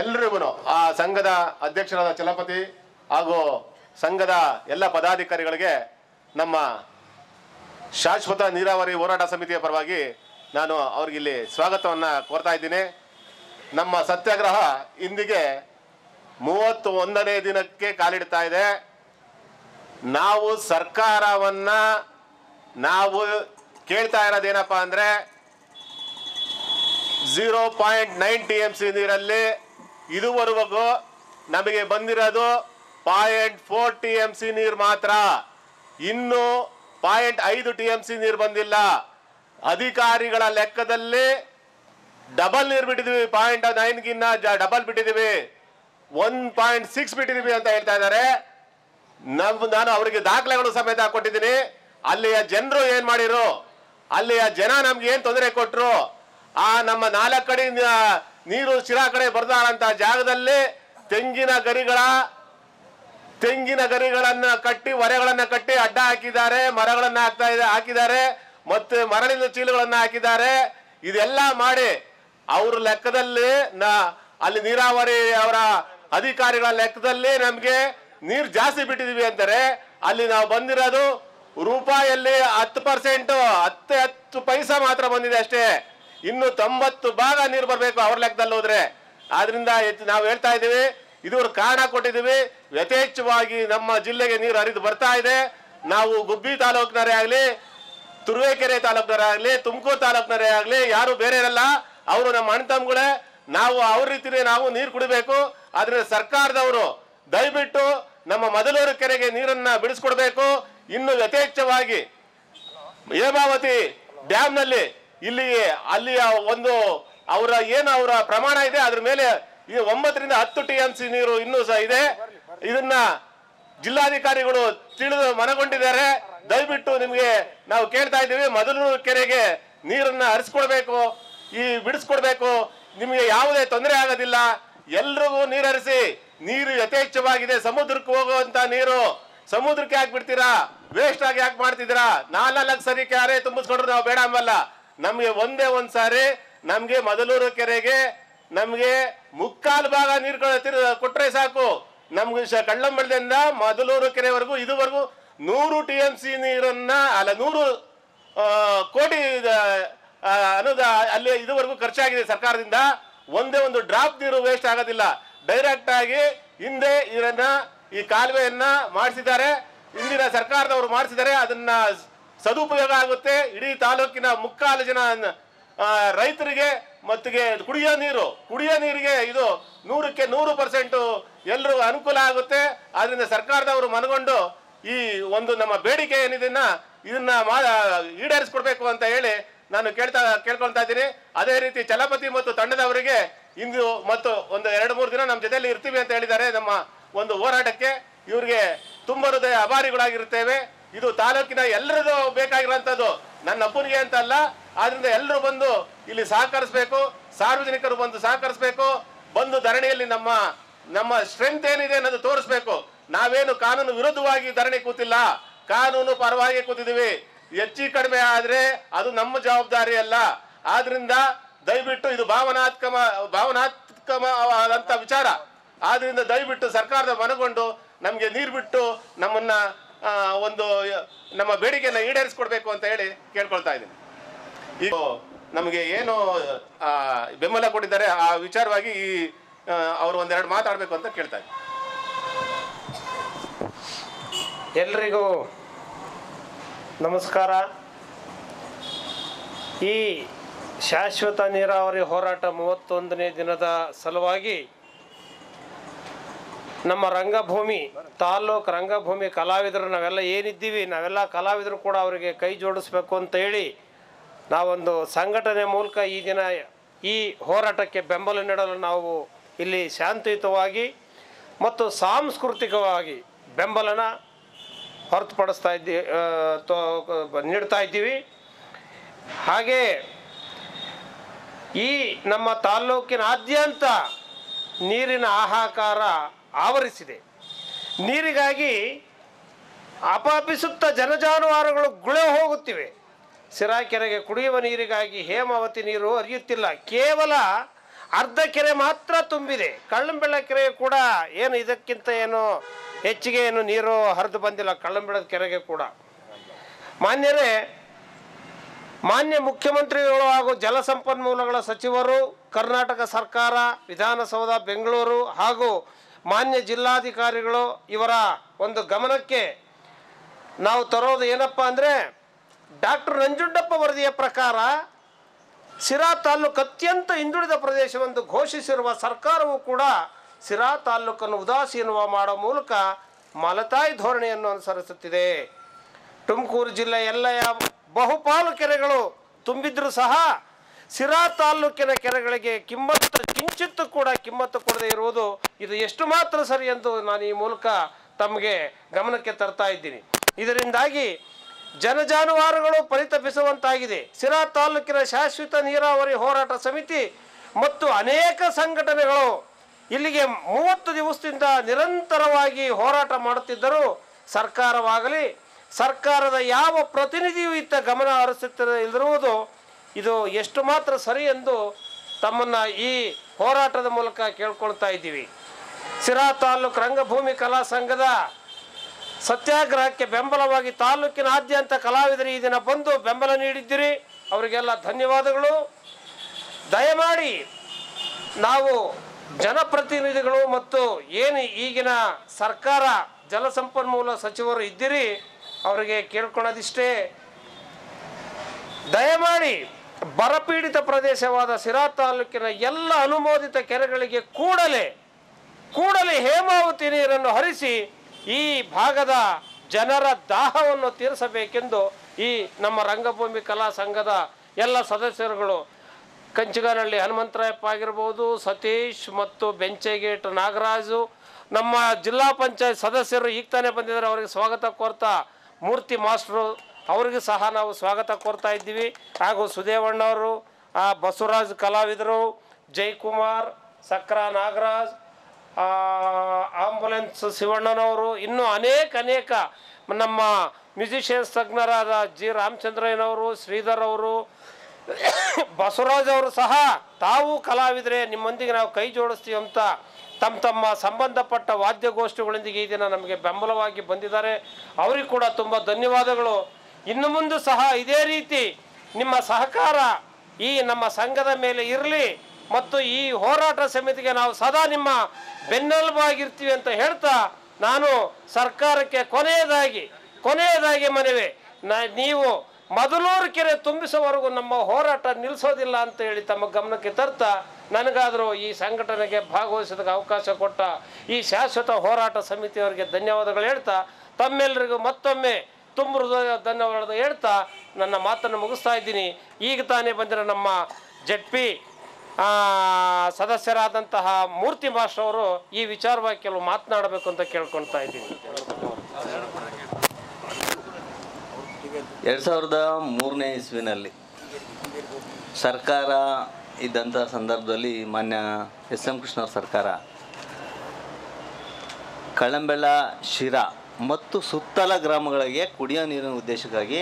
ಎಲ್ಲರಿಗೂ ಆ ಸಂಘದ ಅಧ್ಯಕ್ಷರಾದ ಚಲಪತಿ ಹಾಗೂ ಸಂಘದ ಎಲ್ಲ ಪದಾಧಿಕಾರಿಗಳಿಗೆ ನಮ್ಮ ಶಾಶ್ವತ ನೀರಾವರಿ ಹೋರಾಟ ಸಮಿತಿಯ ಪರವಾಗಿ ನಾನು ಅವ್ರಿಗೆ ಇಲ್ಲಿ ಸ್ವಾಗತವನ್ನು ಕೋರ್ತಾ ಇದ್ದೀನಿ. ನಮ್ಮ ಸತ್ಯಾಗ್ರಹ ಇಂದಿಗೆ ಮೂವತ್ತು ಒಂದನೇ ದಿನಕ್ಕೆ ಕಾಲಿಡ್ತಾ ಇದೆ. ನಾವು ಸರ್ಕಾರವನ್ನು ನಾವು ಕೇಳ್ತಾ ಇರೋದೇನಪ್ಪ ಅಂದರೆ zero point nine T M C ನೀರಲ್ಲಿ ಇದುವರೆಗೂ ನಮಗೆ ಬಂದಿರೋದು point four T M C ನೀರು ಮಾತ್ರ. ಇನ್ನೂ ಪಾಯಿಂಟ್ ಐದು ಟಿ ಎಮ್ ಸಿ ನೀರು ಬಂದಿಲ್ಲ. ಅಧಿಕಾರಿಗಳ ಲೆಕ್ಕದಲ್ಲಿ ಡಬಲ್ ನೀರು ಬಿಟ್ಟಿದ್ದೀವಿ, ಪಾಯಿಂಟ್ ನೈನ್ ಗಿನ್ನ ಡಬಲ್ ಬಿಟ್ಟಿದ್ದೀವಿ, ಒನ್ ಪಾಯಿಂಟ್ ಸಿಕ್ಸ್ ಬಿಟ್ಟಿದ್ದೀವಿ ಅಂತ ಹೇಳ್ತಾ ಇದ್ದಾರೆ. ನಮ್ ನಾನು ಅವರಿಗೆ ದಾಖಲೆಗಳು ಸಮೇತ ಕೊಟ್ಟಿದ್ದೀನಿ. ಅಲ್ಲಿಯ ಜನರು ಏನ್ ಮಾಡಿರು, ಅಲ್ಲಿಯ ಜನ ನಮ್ಗೆ ಏನ್ ತೊಂದರೆ ಕೊಟ್ಟರು, ಆ ನಮ್ಮ ನಾಲ್ಕು ಕಡೆ ನೀರು ಶಿರಾ ಕಡೆ ಬರ್ದಾರಂತ ಜಾಗದಲ್ಲಿ ತೆಂಗಿನ ಗರಿಗಳ ತೆಂಗಿನ ಗರಿಗಳನ್ನ ಕಟ್ಟಿ ಹೊರೆಗಳನ್ನ ಕಟ್ಟಿ ಅಡ್ಡ ಹಾಕಿದ್ದಾರೆ, ಮರಗಳನ್ನ ಹಾಕ್ತಾ ಹಾಕಿದ್ದಾರೆ, ಮತ್ತೆ ಮರಳಿನ ಚೀಲಗಳನ್ನ ಹಾಕಿದ್ದಾರೆ. ಇದೆಲ್ಲ ಮಾಡಿ ಅವ್ರ ಲೆಕ್ಕದಲ್ಲಿ ಅಲ್ಲಿ ನೀರಾವರಿ ಅವರ ಅಧಿಕಾರಿಗಳ ಲೆಕ್ಕದಲ್ಲಿ ನಮ್ಗೆ ನೀರ್ ಜಾಸ್ತಿ ಬಿಟ್ಟಿದೀವಿ ಅಂತಾರೆ. ಅಲ್ಲಿ ನಾವು ಬಂದಿರೋದು ರೂಪಾಯಲ್ಲಿ ಹತ್ತು ಪರ್ಸೆಂಟ್ ಹತ್ತೆ ಹತ್ತು ಪೈಸಾ ಮಾತ್ರ ಬಂದಿದೆ ಅಷ್ಟೇ. ಇನ್ನು ತೊಂಬತ್ತು ಭಾಗ ನೀರು ಬರಬೇಕು ಅವ್ರ ಲೆಕ್ಕದಲ್ಲಿ ಹೋದ್ರೆ. ಆದ್ರಿಂದ ನಾವು ಹೇಳ್ತಾ ಇದ್ದೀವಿ, ಇದ್ರ ಕಾರಣ ಕೊಟ್ಟಿದ್ದೀವಿ. ಯಥೇಚ್ಛವಾಗಿ ನಮ್ಮ ಜಿಲ್ಲೆಗೆ ನೀರು ಹರಿದು ಬರ್ತಾ ಇದೆ. ನಾವು ಗುಬ್ಬಿ ತಾಲೂಕಿನರೇ ಆಗಲಿ, ತುರುವೇಕೆರೆ ತಾಲೂಕಿನರೇ ಆಗಲಿ, ತುಮಕೂರು ತಾಲೂಕಿನರೇ ಆಗಲಿ, ಯಾರು ಬೇರೆ ಇರಲ್ಲ, ಅವರು ನಮ್ಮ ಅಣ್ಣ ತಮ್ಮಗಳೇ. ನಾವು ಅವ್ರ ರೀತಿಯೇ ನಾವು ನೀರು ಕುಡಿಬೇಕು. ಆದ್ರೆ ಸರ್ಕಾರದವರು ದಯವಿಟ್ಟು ನಮ್ಮ ಮದಲೂರು ಕೆರೆಗೆ ನೀರನ್ನ ಬಿಡಿಸ್ಕೊಡ್ಬೇಕು. ಇನ್ನು ಯಥೇಚ್ಛವಾಗಿ ಹೇಮಾವತಿ ಡ್ಯಾಮ್ನಲ್ಲಿ ಇಲ್ಲಿ ಅಲ್ಲಿಯ ಒಂದು ಅವರ ಏನು ಅವರ ಪ್ರಮಾಣ ಇದೆ ಅದ್ರ ಮೇಲೆ ಒಂಬತ್ತರಿಂದ ಹತ್ತು ಟಿ ಎಂ ಸಿ ನೀರು ಇನ್ನೂ ಸಹ ಇದೆ. ಇದನ್ನ ಜಿಲ್ಲಾಧಿಕಾರಿಗಳು ತಿಳಿದು ಮನಗೊಂಡಿದ್ದಾರೆ. ದಯವಿಟ್ಟು ನಿಮ್ಗೆ ನಾವು ಕೇಳ್ತಾ ಇದ್ದೀವಿ, ಮದಲೂರು ಕೆರೆಗೆ ನೀರನ್ನ ಹರಿಸ್ಕೊಡ್ಬೇಕು, ಈ ಬಿಡಿಸ್ಕೊಡ್ಬೇಕು. ನಿಮ್ಗೆ ಯಾವುದೇ ತೊಂದರೆ ಆಗೋದಿಲ್ಲ, ಎಲ್ರಿಗೂ ನೀರು ಹರಿಸಿ. ನೀರು ಯಥೇಚ್ಛವಾಗಿದೆ, ಸಮುದ್ರಕ್ಕೆ ಹೋಗುವಂತ ನೀರು ಸಮುದ್ರಕ್ಕೆ ಯಾಕೆ ಬಿಡ್ತೀರಾ, ವೇಸ್ಟ್ ಆಗಿ ಯಾಕೆ ಮಾಡ್ತಿದ್ದೀರಾ? ನಾಲ್ಕು ಸರಿ ಕ್ಯಾರೆ ತುಂಬಿಸ್ಕೊಂಡ್ರು ನಾವು ಬೇಡ ಅಂಬಲ್ಲ. ನಮ್ಗೆ ಒಂದೇ ಒಂದ್ ಸಾರಿ ನಮ್ಗೆ ಮದಲೂರು ಕೆರೆಗೆ ನಮ್ಗೆ ಮುಕ್ಕಾಲು ಭಾಗ ನೀರು ಕೊಟ್ರೆ ಸಾಕು. ನಮ್ಗೆ ಕಳ್ಳಂಬಳದಿಂದ ಮದಲೂರು ಕೆರೆವರೆಗೂ ಇದುವರೆಗೂ ನೂರು ಟಿ ಎಂ ಸಿ ನೀರನ್ನ ಅಲ್ಲ ನೂರು ಕೋಟಿ ಅನುದ ಅಲ್ಲಿ ಇದುವರೆಗೂ ಖರ್ಚಾಗಿದೆ ಸರ್ಕಾರದಿಂದ. ಒಂದೇ ಒಂದು ಡ್ರಾಪ್ ನೀರು ವೇಸ್ಟ್ ಆಗೋದಿಲ್ಲ. ಡೈರೆಕ್ಟ್ ಆಗಿ ಹಿಂದೆ ಇದನ್ನ ಈ ಕಾಲುವೆಯನ್ನ ಮಾಡಿಸಿದ್ದಾರೆ, ಹಿಂದಿನ ಸರ್ಕಾರದವರು ಮಾಡಿಸಿದ್ದಾರೆ. ಅದನ್ನ ಸದುಪಯೋಗ ಆಗುತ್ತೆ. ಇಡೀ ತಾಲೂಕಿನ ಮುಕ್ಕಾಲು ಜನ ರೈತರಿಗೆ ಮತ್ತಿಗೆ ಕುಡಿಯೋ ನೀರು ಕುಡಿಯೋ ನೀರಿಗೆ ಇದು ನೂರಕ್ಕೆ ನೂರು ಪರ್ಸೆಂಟ್ ಎಲ್ರಿಗೂ ಅನುಕೂಲ ಆಗುತ್ತೆ. ಆದ್ರಿಂದ ಸರ್ಕಾರದವರು ಮನಗೊಂಡು ಈ ಒಂದು ನಮ್ಮ ಬೇಡಿಕೆ ಏನಿದನ್ನ ಇದನ್ನ ಈಡೇರಿಸ್ಕೊಡ್ಬೇಕು ಅಂತ ಹೇಳಿ ನಾನು ಕೇಳ್ತಾ ಕೇಳ್ಕೊಳ್ತಾ ಇದ್ದೀನಿ. ಅದೇ ರೀತಿ ಚಲಪತಿ ಮತ್ತು ತಂಡದವರಿಗೆ ಇಂದು ಮತ್ತು ಒಂದು ಎರಡು ಮೂರು ದಿನ ನಮ್ಮ ಜೊತೆಯಲ್ಲಿ ಇರ್ತೀವಿ ಅಂತ ಹೇಳಿದ್ದಾರೆ. ನಮ್ಮ ಒಂದು ಹೋರಾಟಕ್ಕೆ ಇವ್ರಿಗೆ ತುಂಬ ಹೃದಯ ಅಭಾರಿಗಳಾಗಿರ್ತೇವೆ. ಇದು ತಾಲೂಕಿನ ಎಲ್ಲರಿಗೂ ಬೇಕಾಗಿರೋಂಥದ್ದು, ನನ್ನ ಅಪ್ಪನಿಗೆ ಅಂತ ಅಲ್ಲ. ಆದ್ರಿಂದ ಎಲ್ಲರೂ ಬಂದು ಇಲ್ಲಿ ಸಹಕರಿಸಬೇಕು, ಸಾರ್ವಜನಿಕರು ಬಂದು ಸಹಕರಿಸಬೇಕು. ಬಂದು ಧರಣಿಯಲ್ಲಿ ನಮ್ಮ ನಮ್ಮ ಸ್ಟ್ರೆಂತ್ ಏನಿದೆ ಅನ್ನೋದು ತೋರಿಸ್ಬೇಕು. ನಾವೇನು ಕಾನೂನು ವಿರುದ್ಧವಾಗಿ ಧರಣಿ ಕೂತಿಲ್ಲ, ಕಾನೂನು ಪರವಾಗಿ ಕೂತಿದ್ದೀವಿ. ಹೆಚ್ಚು ಕಡಿಮೆ ಆದರೆ ಅದು ನಮ್ಮ ಜವಾಬ್ದಾರಿ ಅಲ್ಲ. ಆದ್ರಿಂದ ದಯವಿಟ್ಟು ಇದು ಭಾವನಾತ್ಮಕ ಭಾವನಾತ್ಮಕವಾದಂಥ ವಿಚಾರ. ಆದ್ರಿಂದ ದಯವಿಟ್ಟು ಸರ್ಕಾರದ ಮನಗೊಂಡು ನಮಗೆ ನೀರು ಬಿಟ್ಟು ನಮ್ಮನ್ನ ಒಂದು ನಮ್ಮ ಬೇಡಿಕೆಯನ್ನು ಈಡೇರಿಸ್ಕೊಡ್ಬೇಕು ಅಂತ ಹೇಳಿ ಕೇಳ್ಕೊಳ್ತಾ ಇದ್ದೀನಿ. ಈಗ ನಮಗೆ ಏನು ಬೆಂಬಲ ಕೊಟ್ಟಿದ್ದಾರೆ ಆ ವಿಚಾರವಾಗಿ ಈ ಅವರು ಒಂದೆರಡು ಮಾತಾಡಬೇಕು ಅಂತ ಕೇಳ್ತಾ ಇದ್ದೀನಿ. ಎಲ್ರಿಗೂ ನಮಸ್ಕಾರ. ಈ ಶಾಶ್ವತ ನೀರಾವರಿ ಹೋರಾಟ ಮೂವತ್ತೊಂದನೇ ದಿನದ ಸಲುವಾಗಿ ನಮ್ಮ ರಂಗಭೂಮಿ ತಾಲೂಕು ರಂಗಭೂಮಿ ಕಲಾವಿದರು ನಾವೆಲ್ಲ ಏನಿದ್ದೀವಿ, ನಾವೆಲ್ಲ ಕಲಾವಿದರು ಕೂಡ ಅವರಿಗೆ ಕೈ ಜೋಡಿಸ್ಬೇಕು ಅಂತೇಳಿ ನಾವೊಂದು ಸಂಘಟನೆ ಮೂಲಕ ಈ ದಿನ ಈ ಹೋರಾಟಕ್ಕೆ ಬೆಂಬಲ ನೀಡಲು ನಾವು ಇಲ್ಲಿ ಶಾಂತಿಯುತವಾಗಿ ಮತ್ತು ಸಾಂಸ್ಕೃತಿಕವಾಗಿ ಬೆಂಬಲನ ಹೊರತುಪಡಿಸ್ತಾ ಇದ್ದೀವಿ, ನೀಡ್ತಾ ಇದ್ದೀವಿ. ಹಾಗೇ ಈ ನಮ್ಮ ತಾಲ್ಲೂಕಿನಾದ್ಯಂತ ನೀರಿನ ಹಾಹಾಕಾರ ಆವರಿಸಿದೆ. ನೀರಿಗಾಗಿ ಅಪಾಪಿಸುತ್ತ ಜನಜಾನುವಾರುಗಳು ಗುಳೆ ಹೋಗುತ್ತಿವೆ. ಸಿರಾಕೆರೆಗೆ ಕುಡಿಯುವ ನೀರಿಗಾಗಿ ಹೇಮಾವತಿ ನೀರು ಹರಿಯುತ್ತಿಲ್ಲ. ಕೇವಲ ಅರ್ಧ ಕೆರೆ ಮಾತ್ರ ತುಂಬಿದೆ. ಕಳ್ಳಂಬೆಳ ಕೆರೆ ಕೂಡ ಏನು ಇದಕ್ಕಿಂತ ಏನು ಹೆಚ್ಚಿಗೆ ಏನು ನೀರು ಹರಿದು ಬಂದಿಲ್ಲ ಕಳ್ಳಂಬೆಳದ ಕೆರೆಗೆ ಕೂಡ. ಮಾನ್ಯರೇ, ಮಾನ್ಯ ಮುಖ್ಯಮಂತ್ರಿಗಳು ಹಾಗೂ ಜಲಸಂಪನ್ಮೂಲಗಳ ಸಚಿವರು, ಕರ್ನಾಟಕ ಸರ್ಕಾರ, ವಿಧಾನಸೌಧ ಬೆಂಗಳೂರು ಹಾಗೂ ಮಾನ್ಯ ಜಿಲ್ಲಾಧಿಕಾರಿಗಳು ಇವರ ಒಂದು ಗಮನಕ್ಕೆ ನಾವು ತರೋದು ಏನಪ್ಪ ಅಂದರೆ, ಡಾಕ್ಟರ್ ನಂಜುಂಡಪ್ಪ ವರದಿಯ ಪ್ರಕಾರ ಸಿರಾ ತಾಲೂಕು ಅತ್ಯಂತ ಹಿಂದುಳಿದ ಪ್ರದೇಶವೆಂದು ಘೋಷಿಸಿರುವ ಸರ್ಕಾರವೂ ಕೂಡ ಸಿರಾ ತಾಲೂಕನ್ನು ಉದಾಸೀನ ಮಾಡುವ ಮೂಲಕ ಮಲತಾಯಿ ಧೋರಣೆಯನ್ನು ಅನುಸರಿಸುತ್ತಿದೆ. ತುಮಕೂರು ಜಿಲ್ಲೆ ಎಲ್ಲ ಬಹುಪಾಲು ಕೆರೆಗಳು ತುಂಬಿದ್ರೂ ಸಹ ಸಿರಾ ತಾಲ್ಲೂಕಿನ ಕೆರೆಗಳಿಗೆ ಕಿಮ್ಮತ್ತು ಕಿಂಚಿತ್ತು ಕೂಡ ಕಿಮ್ಮತ್ತು ಕೊಡದೇ ಇರುವುದು ಇದು ಎಷ್ಟು ಮಾತ್ರ ಸರಿ ಎಂದು ನಾನು ಈ ಮೂಲಕ ತಮಗೆ ಗಮನಕ್ಕೆ ತರ್ತಾ ಇದ್ದೀನಿ. ಇದರಿಂದಾಗಿ ಜನಜಾನುವಾರುಗಳು ಪರಿತಪಿಸುವಂತಾಗಿದೆ. ಸಿರಾ ತಾಲ್ಲೂಕಿನ ಶಾಶ್ವತ ನೀರಾವರಿ ಹೋರಾಟ ಸಮಿತಿ ಮತ್ತು ಅನೇಕ ಸಂಘಟನೆಗಳು ಇಲ್ಲಿಗೆ ಮೂವತ್ತು ದಿವಸದಿಂದ ನಿರಂತರವಾಗಿ ಹೋರಾಟ ಮಾಡುತ್ತಿದ್ದರೂ ಸರ್ಕಾರವಾಗಲಿ ಸರ್ಕಾರದ ಯಾವ ಪ್ರತಿನಿಧಿಯೂ ಇತ್ತ ಗಮನ ಹರಿಸುತ್ತಿರ ಇಲ್ಲಿರುವುದು ಇದು ಎಷ್ಟು ಮಾತ್ರ ಸರಿ ಎಂದು ತಮ್ಮನ್ನು ಈ ಹೋರಾಟದ ಮೂಲಕ ಕೇಳ್ಕೊಳ್ತಾ ಇದ್ದೀವಿ. ಸಿರಾ ತಾಲೂಕು ರಂಗಭೂಮಿ ಕಲಾ ಸಂಘದ ಸತ್ಯಾಗ್ರಹಕ್ಕೆ ಬೆಂಬಲವಾಗಿ ತಾಲೂಕಿನಾದ್ಯಂತ ಕಲಾವಿದರು ಈ ದಿನ ಬಂದು ಬೆಂಬಲ ನೀಡಿದ್ದೀರಿ, ಅವರಿಗೆಲ್ಲ ಧನ್ಯವಾದಗಳು. ದಯಮಾಡಿ ನಾವು ಜನಪ್ರತಿನಿಧಿಗಳು ಮತ್ತು ಏನು ಈಗಿನ ಸರ್ಕಾರ ಜಲಸಂಪನ್ಮೂಲ ಸಚಿವರು ಇದ್ದೀರಿ ಅವರಿಗೆ ಕೇಳ್ಕೊಳೋದಿಷ್ಟೇ, ದಯಮಾಡಿ ಬರಪೀಡಿತ ಪ್ರದೇಶವಾದ ಸಿರಾ ತಾಲೂಕಿನ ಎಲ್ಲ ಅನುಮೋದಿತ ಕೆರೆಗಳಿಗೆ ಕೂಡಲೇ ಕೂಡಲೇ ಹೇಮಾವತಿ ನೀರನ್ನು ಹರಿಸಿ ಈ ಭಾಗದ ಜನರ ದಾಹವನ್ನು ತೀರಿಸಬೇಕೆಂದು ಈ ನಮ್ಮ ರಂಗಭೂಮಿ ಕಲಾ ಸಂಘದ ಎಲ್ಲ ಸದಸ್ಯರುಗಳು ಕಂಚಿಗಾನಹಳ್ಳಿ ಹನುಮಂತರಾಯಪ್ಪ ಆಗಿರ್ಬೋದು, ಸತೀಶ್ ಮತ್ತು ಬೆಂಚೇಗೇಟ್ ನಾಗರಾಜು, ನಮ್ಮ ಜಿಲ್ಲಾ ಪಂಚಾಯತ್ ಸದಸ್ಯರು ಈಗ ತಾನೇ ಬಂದಿದ್ದಾರೆ, ಅವರಿಗೆ ಸ್ವಾಗತ ಕೋರ್ತಾ ಮೂರ್ತಿ ಮಾಸ್ಟ್ರು ಅವರಿಗೂ ಸಹ ನಾವು ಸ್ವಾಗತ ಕೋರ್ತಾ ಇದ್ದೀವಿ. ಹಾಗೂ ಸುದೇವಣ್ಣವರು, ಬಸವರಾಜ್ ಕಲಾವಿದರು, ಜಯಕುಮಾರ್, ಸಕ್ರಾ ನಾಗರಾಜ್, ಆಂಬುಲೆನ್ಸ್ ಶಿವಣ್ಣನವರು, ಇನ್ನೂ ಅನೇಕ ಅನೇಕ ನಮ್ಮ ಮ್ಯೂಸಿಷಿಯನ್ಸ್ ತಜ್ಞರಾದ ಜಿ ರಾಮಚಂದ್ರಯ್ಯನವರು, ಶ್ರೀಧರ್ ಅವರು, ಬಸವರಾಜ್ ಅವರು ಸಹ ತಾವು ಕಲಾವಿದರೆ ನಿಮ್ಮೊಂದಿಗೆ ನಾವು ಕೈ ಜೋಡಿಸ್ತೀವಿ ಅಂತ ತಮ್ಮ ತಮ್ಮ ಸಂಬಂಧಪಟ್ಟ ವಾದ್ಯಗೋಷ್ಠಿಗಳೊಂದಿಗೆ ಈ ದಿನ ನಮಗೆ ಬೆಂಬಲವಾಗಿ ಬಂದಿದ್ದಾರೆ, ಅವರಿಗೂ ಕೂಡ ತುಂಬ ಧನ್ಯವಾದಗಳು. ಇನ್ನು ಮುಂದೆ ಸಹ ಇದೇ ರೀತಿ ನಿಮ್ಮ ಸಹಕಾರ ಈ ನಮ್ಮ ಸಂಘದ ಮೇಲೆ ಇರಲಿ ಮತ್ತು ಈ ಹೋರಾಟ ಸಮಿತಿಗೆ ನಾವು ಸದಾ ನಿಮ್ಮ ಬೆನ್ನೆಲುಬಾಗಿರ್ತೀವಿ ಅಂತ ಹೇಳ್ತಾ ನಾನು ಸರ್ಕಾರಕ್ಕೆ ಕೊನೆಯದಾಗಿ ಕೊನೆಯದಾಗಿ ಮನವಿ, ನೀವು ಮದಲೂರು ಕೆರೆ ತುಂಬಿಸುವವರೆಗೂ ನಮ್ಮ ಹೋರಾಟ ನಿಲ್ಲಿಸೋದಿಲ್ಲ ಅಂತ ಹೇಳಿ ತಮ್ಮ ಗಮನಕ್ಕೆ ತರ್ತಾ ನನಗಾದರೂ ಈ ಸಂಘಟನೆಗೆ ಭಾಗವಹಿಸೋದಕ್ಕೆ ಅವಕಾಶ ಕೊಟ್ಟ ಈ ಶಾಶ್ವತ ಹೋರಾಟ ಸಮಿತಿಯವರಿಗೆ ಧನ್ಯವಾದಗಳು ಹೇಳ್ತಾ ತಮ್ಮೆಲ್ಲರಿಗೂ ಮತ್ತೊಮ್ಮೆ ತುಂಬ ಹೃದಯ ಧನ್ಯವಾದ ಹೇಳ್ತಾ ನನ್ನ ಮಾತನ್ನು ಮುಗಿಸ್ತಾ ಇದ್ದೀನಿ. ಈಗ ತಾನೇ ಬಂದಿರೋ ನಮ್ಮ ಜೆಡ್ ಪಿ ಸದಸ್ಯರಾದಂತಹ ಮೂರ್ತಿ ಮಾಸ್ಟರ್ ಅವರು ಈ ವಿಚಾರವಾಗಿ ಕೆಲವು ಮಾತನಾಡಬೇಕು ಅಂತ ಕೇಳ್ಕೊಳ್ತಾ ಇದ್ದೀನಿ. ಎರಡು ಸಾವಿರದ ಮೂರನೇ ಇಸ್ವಿನಲ್ಲಿ ಸರ್ಕಾರ ಇದ್ದಂಥ ಸಂದರ್ಭದಲ್ಲಿ ಮಾನ್ಯ ಎಸ್ ಎಂ ಕೃಷ್ಣವ್ರ ಸರ್ಕಾರ ಕಳಂಬೆಳ, ಶಿರಾ ಮತ್ತು ಸುತ್ತಲ ಗ್ರಾಮಗಳಿಗೆ ಕುಡಿಯೋ ನೀರಿನ ಉದ್ದೇಶಕ್ಕಾಗಿ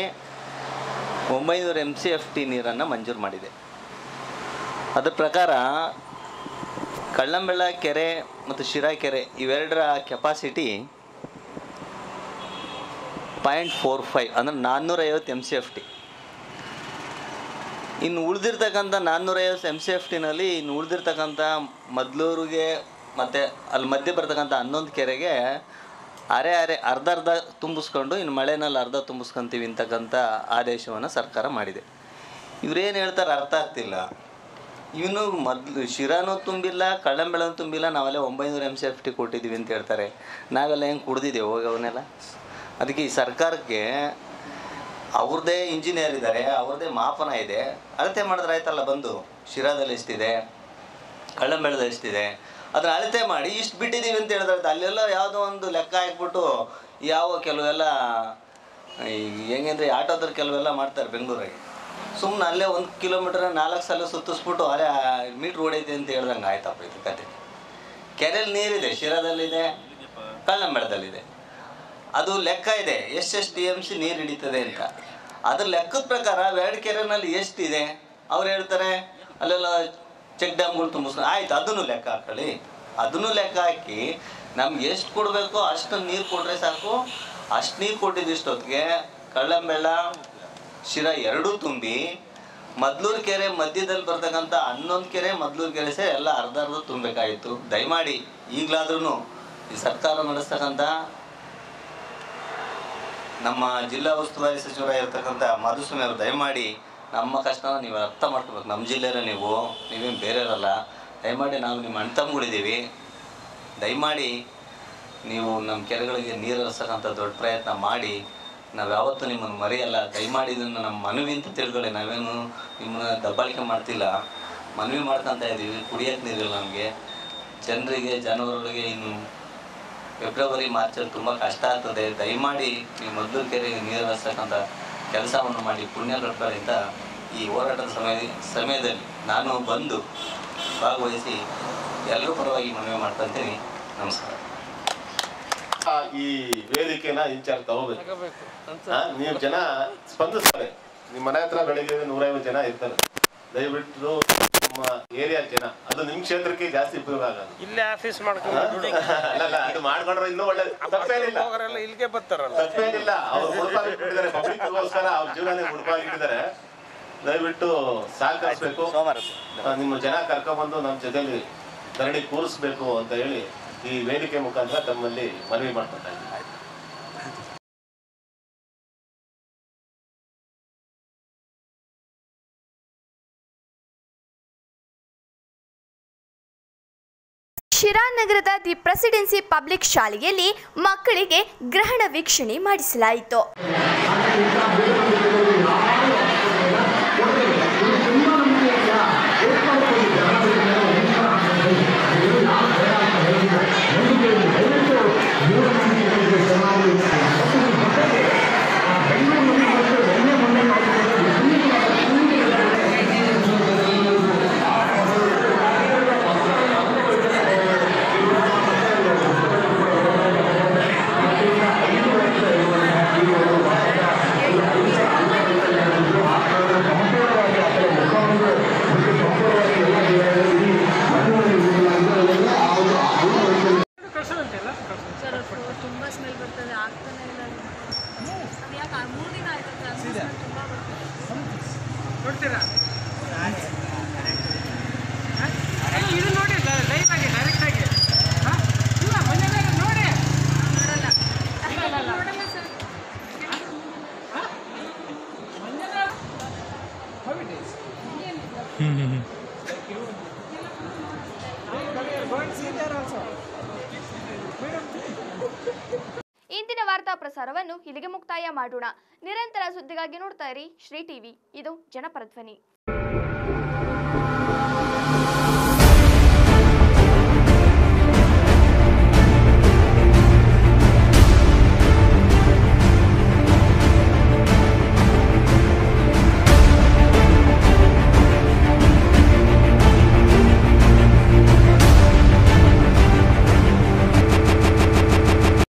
ಒಂಬೈನೂರು ಎಮ್ ಸಿ ಎಫ್ ಟಿ ನೀರನ್ನು ಮಂಜೂರು ಮಾಡಿದೆ. ಅದರ ಪ್ರಕಾರ ಕಳ್ಳಂಬೆಳ ಕೆರೆ ಮತ್ತು ಶಿರಾ ಕೆರೆ ಇವೆರಡರ ಕೆಪಾಸಿಟಿ ಪಾಯಿಂಟ್ ಫೋರ್ ಫೈವ್ ಅಂದರೆ ನಾನ್ನೂರೈವತ್ತು ಎಮ್ ಸಿ ಎಫ್ ಟಿ. ಇನ್ನು ಉಳಿದಿರ್ತಕ್ಕಂಥ ನಾನ್ನೂರೈವತ್ತು ಎಮ್ ಸಿ ಎಫ್ ಟಿನಲ್ಲಿ ಇನ್ನು ಉಳಿದಿರ್ತಕ್ಕಂಥ ಮದ್ಲೂರಿಗೆ ಮತ್ತು ಅಲ್ಲಿ ಮಧ್ಯೆ ಬರ್ತಕ್ಕಂಥ ಹನ್ನೊಂದು ಕೆರೆಗೆ ಅರೆ ಅರೆ ಅರ್ಧ ಅರ್ಧ ತುಂಬಿಸ್ಕೊಂಡು ಇನ್ನು ಮಳೆನಲ್ಲಿ ಅರ್ಧ ತುಂಬಿಸ್ಕೊಂತೀವಿ ಅಂತಕ್ಕಂಥ ಆದೇಶವನ್ನು ಸರ್ಕಾರ ಮಾಡಿದೆ. ಇವರೇನು ಹೇಳ್ತಾರೆ ಅರ್ಥ ಆಗ್ತಿಲ್ಲ. ಇವನು ಮೊದಲು ಶಿರಾನೂ ತುಂಬಿಲ್ಲ, ಕಳ್ಳಂಬೆಳನೂ ತುಂಬಿಲ್ಲ, ನಾವೆಲ್ಲ ಒಂಬೈನೂರು ಎಮ್ ಸಿ ಎಫ್ ಟಿ ಕೊಟ್ಟಿದ್ದೀವಿ ಅಂತ ಹೇಳ್ತಾರೆ. ನಾವೆಲ್ಲ ಹೆಂಗೆ ಕುಡ್ದಿದ್ದೇವೆ ಹೋಗಿ ಅವನ್ನೆಲ್ಲ. ಅದಕ್ಕೆ ಈ ಸರ್ಕಾರಕ್ಕೆ ಅವ್ರದ್ದೇ ಇಂಜಿನಿಯರ್ ಇದ್ದಾರೆ, ಅವ್ರದ್ದೇ ಮಾಪನ ಇದೆ, ಅಳತೆ ಮಾಡಿದ್ರೆ ಆಯ್ತಲ್ಲ ಬಂದು ಶಿರಾದಲ್ಲಿ ಎಷ್ಟಿದೆ, ಕಳ್ಳಂಬೆಳದಲ್ಲಿ ಎಷ್ಟಿದೆ ಅದನ್ನು ಅಳತೆ ಮಾಡಿ ಇಷ್ಟು ಬಿಟ್ಟಿದ್ದೀವಿ ಅಂತ ಹೇಳಿದ್ರೆ ಅಲ್ಲೆಲ್ಲ ಯಾವುದೋ ಒಂದು ಲೆಕ್ಕ ಹಾಕ್ಬಿಟ್ಟು ಯಾವ ಕೆಲವೆಲ್ಲ ಹೆಂಗಂದ್ರೆ ಆಟೋದ್ರ ಕೆಲವೆಲ್ಲ ಮಾಡ್ತಾರೆ ಬೆಂಗಳೂರಿಗೆ. ಸುಮ್ಮನೆ ಅಲ್ಲೇ ಒಂದು ಕಿಲೋಮೀಟ್ರ್ ನಾಲ್ಕು ಸಲ ಸುತ್ತಿಸ್ಬಿಟ್ಟು ಅಲ್ಲೇ ಮೀಟ್ರ್ ಓಡೈತೆ ಅಂತ ಹೇಳ್ದಂಗೆ ಆಯ್ತಪ್ಪ ಇದು ಕತೆ. ಕೆರೆಯಲ್ಲಿ ನೀರಿದೆ, ಶಿರಾದಲ್ಲಿದೆ, ಕಳ್ಳಂಬೆಳದಲ್ಲಿದೆ, ಅದು ಲೆಕ್ಕ ಇದೆ ಎಷ್ಟೆಷ್ಟು ಡಿ ಎಮ್ ಸಿ ನೀರು ಹಿಡಿತದೆ ಅಂತ. ಅದ್ರ ಲೆಕ್ಕದ ಪ್ರಕಾರ ಎರಡು ಕೆರೆನಲ್ಲಿ ಎಷ್ಟಿದೆ ಅವ್ರು ಹೇಳ್ತಾರೆ ಅಲ್ಲೆಲ್ಲ ಚೆಕ್ ಡ್ಯಾಮ್ಗಳು ತುಂಬಿಸ್ ಆಯ್ತು, ಅದನ್ನು ಲೆಕ್ಕ ಹಾಕೊಳ್ಳಿ. ಅದನ್ನು ಲೆಕ್ಕ ಹಾಕಿ ನಮ್ಗೆ ಎಷ್ಟು ಕೊಡಬೇಕು ಅಷ್ಟು ನೀರು ಕೊಟ್ಟರೆ ಸಾಕು. ಅಷ್ಟು ನೀರು ಕೊಟ್ಟಿದ್ದಿಷ್ಟೊತ್ತಿಗೆ ಕಳ್ಳಂಬೆಳ, ಶಿರಾ ಎರಡೂ ತುಂಬಿ ಮದ್ಲೂರು ಕೆರೆ ಮಧ್ಯದಲ್ಲಿ ಬರ್ತಕ್ಕಂಥ ಹನ್ನೊಂದು ಕೆರೆ ಮದ್ಲೂರು ಕೆರೆ ಸೇ ಎಲ್ಲ ಅರ್ಧ ಅರ್ಧ ತುಂಬಬೇಕಾಯಿತು. ದಯಮಾಡಿ ಈಗಲಾದ್ರೂ ಈ ಸರ್ಕಾರ ನಡೆಸ್ತಕ್ಕಂಥ ನಮ್ಮ ಜಿಲ್ಲಾ ಉಸ್ತುವಾರಿ ಸಚಿವರಾಗಿರ್ತಕ್ಕಂಥ ಮಾಧುಸ್ವಾಮಿ ಅವರು ದಯಮಾಡಿ ನಮ್ಮ ಕಷ್ಟನ ನೀವು ಅರ್ಥ ಮಾಡ್ಕೋಬೇಕು. ನಮ್ಮ ಜಿಲ್ಲೆಯಲ್ಲೇ ನೀವು ನೀವೇನು ಬೇರೆಯವರಲ್ಲ. ದಯಮಾಡಿ ನಾವು ನಿಮ್ಮ ಅಣ್ತಮ್ಗಳಿದ್ದೀವಿ. ದಯಮಾಡಿ ನೀವು ನಮ್ಮ ಕೆರೆಗಳಿಗೆ ನೀರು ಹರಿಸ್ತಕ್ಕಂಥ ದೊಡ್ಡ ಪ್ರಯತ್ನ ಮಾಡಿ ನಾವು ಯಾವತ್ತೂ ನಿಮ್ಮನ್ನು ಮರೆಯಲ್ಲ, ದಯಮಾಡಿದನ್ನು ನಮ್ಮ ಮನವಿ ಅಂತ ತಿಳ್ಕೊಳ್ಳಿ. ನಾವೇನು ನಿಮ್ಮನ್ನ ದಬ್ಬಾಳಿಕೆ ಮಾಡ್ತಿಲ್ಲ, ಮನವಿ ಮಾಡ್ಕೊತಾ ಇದ್ದೀವಿ. ಕುಡಿಯೋಕ್ಕೆ ನೀರಿಲ್ಲ ನಮಗೆ, ಜನರಿಗೆ, ಜಾನುವಾರುಗಳಿಗೆ ಇನ್ನು ಫೆಬ್ರವರಿ ಮಾರ್ಚಲ್ಲಿ ತುಂಬ ಕಷ್ಟ ಆಗ್ತದೆ. ದಯಮಾಡಿ ಈ ಮದ್ದೂರು ಕೆರೆಗೆ ನೀರು ಹರಿಸ್ತಕ್ಕಂಥ ಕೆಲಸವನ್ನು ಮಾಡಿ. ಪುಣ್ಯ ಕಟ್ಟಗಳಿಂದ ಈ ಹೋರಾಟದ ಸಮಯ ಸಮಯದಲ್ಲಿ ನಾನು ಬಂದು ಭಾಗವಹಿಸಿ ಎಲ್ಲರೂ ಪರವಾಗಿ ಮನವಿ ಮಾಡ್ಕೊತೀನಿ. ನಮಸ್ಕಾರ. ಈ ವೇದಿಕೆನ ಇನ್ಚಾರ್ಜ್ ತಗೋಬೇಕು. ನೀವು ಜನ ಸ್ಪಂದಿಸ್ತಾರೆ. ನಿಮ್ಮ ಮನೆ ಹತ್ರ ಬೆಳಿಗ್ಗೆ ನೂರೈವತ್ತು ಜನ ಇರ್ತಾರೆ. ದಯವಿಟ್ಟು ನಿಮ್ಮ ಏರಿಯಾ ಜನ, ಅದು ನಿಮ್ಮ ಕ್ಷೇತ್ರಕ್ಕೆ ಜಾಸ್ತಿ ಉಪಯೋಗ ಆಗೋದು. ಇಲ್ಲೇ ಆಫೀಸ್ ಮಾಡ್ಕೊಂಡು ಅದು ಮಾಡ್ಕೊಂಡ್ರೆ ಇನ್ನೂ ಒಳ್ಳೇದು. ತಪ್ಪೇನಿಲ್ಲ, ಇಲ್ಲಿಗೆ ಬರ್ತಾರಲ್ಲ, ತಪ್ಪೇನಿಲ್ಲ. ಅವ್ರು ಮುಡುಪಾಗಿಟ್ಟಿದ್ದಾರೆ, ಪಬ್ಲಿಕ್ಗೋಸ್ಕರ ಅವ್ರ ಜೀವನ ಮುಡುಪಾಗಿಟ್ಟಿದ್ದಾರೆ. ದಯವಿಟ್ಟು ಸಾಲ್ ಕಳಿಸ್ಬೇಕು, ನಿಮ್ಮ ಜನ ಕರ್ಕೊಂಡ್ಬಂದು ನಮ್ಮ ಜೊತೆಯಲ್ಲಿ ಧರಣಿ ಕೂರಿಸ್ಬೇಕು ಅಂತ ಹೇಳಿ ಈ ವೇದಿಕೆ ಮುಖಾಂತರ ತಮ್ಮಲ್ಲಿ ಮನವಿ ಮಾಡ್ಕೊತಾ ಇದ್ದೀನಿ. ಶಿರಾ ನಗರದ ದಿ ಪ್ರೆಸಿಡೆನ್ಸಿ ಪಬ್ಲಿಕ್ ಶಾಲೆಯಲ್ಲಿ ಮಕ್ಕಳಿಗೆ ಗ್ರಹಣ ವೀಕ್ಷಣೆ ಮಾಡಿಸಲಾಯಿತು. ಇಂದಿನ ವಾರ್ತಾ ಪ್ರಸಾರವನ್ನು ಇಲ್ಲಿಗೆ ಮುಕ್ತಾಯ ಮಾಡೋಣ. ನಿರಂತರ ಸುದ್ದಿಗಾಗಿ ನೋಡ್ತಾ ಇರಿ ಶ್ರೀ ಟಿವಿ, ಇದು ಜನಪರ ಧ್ವನಿ.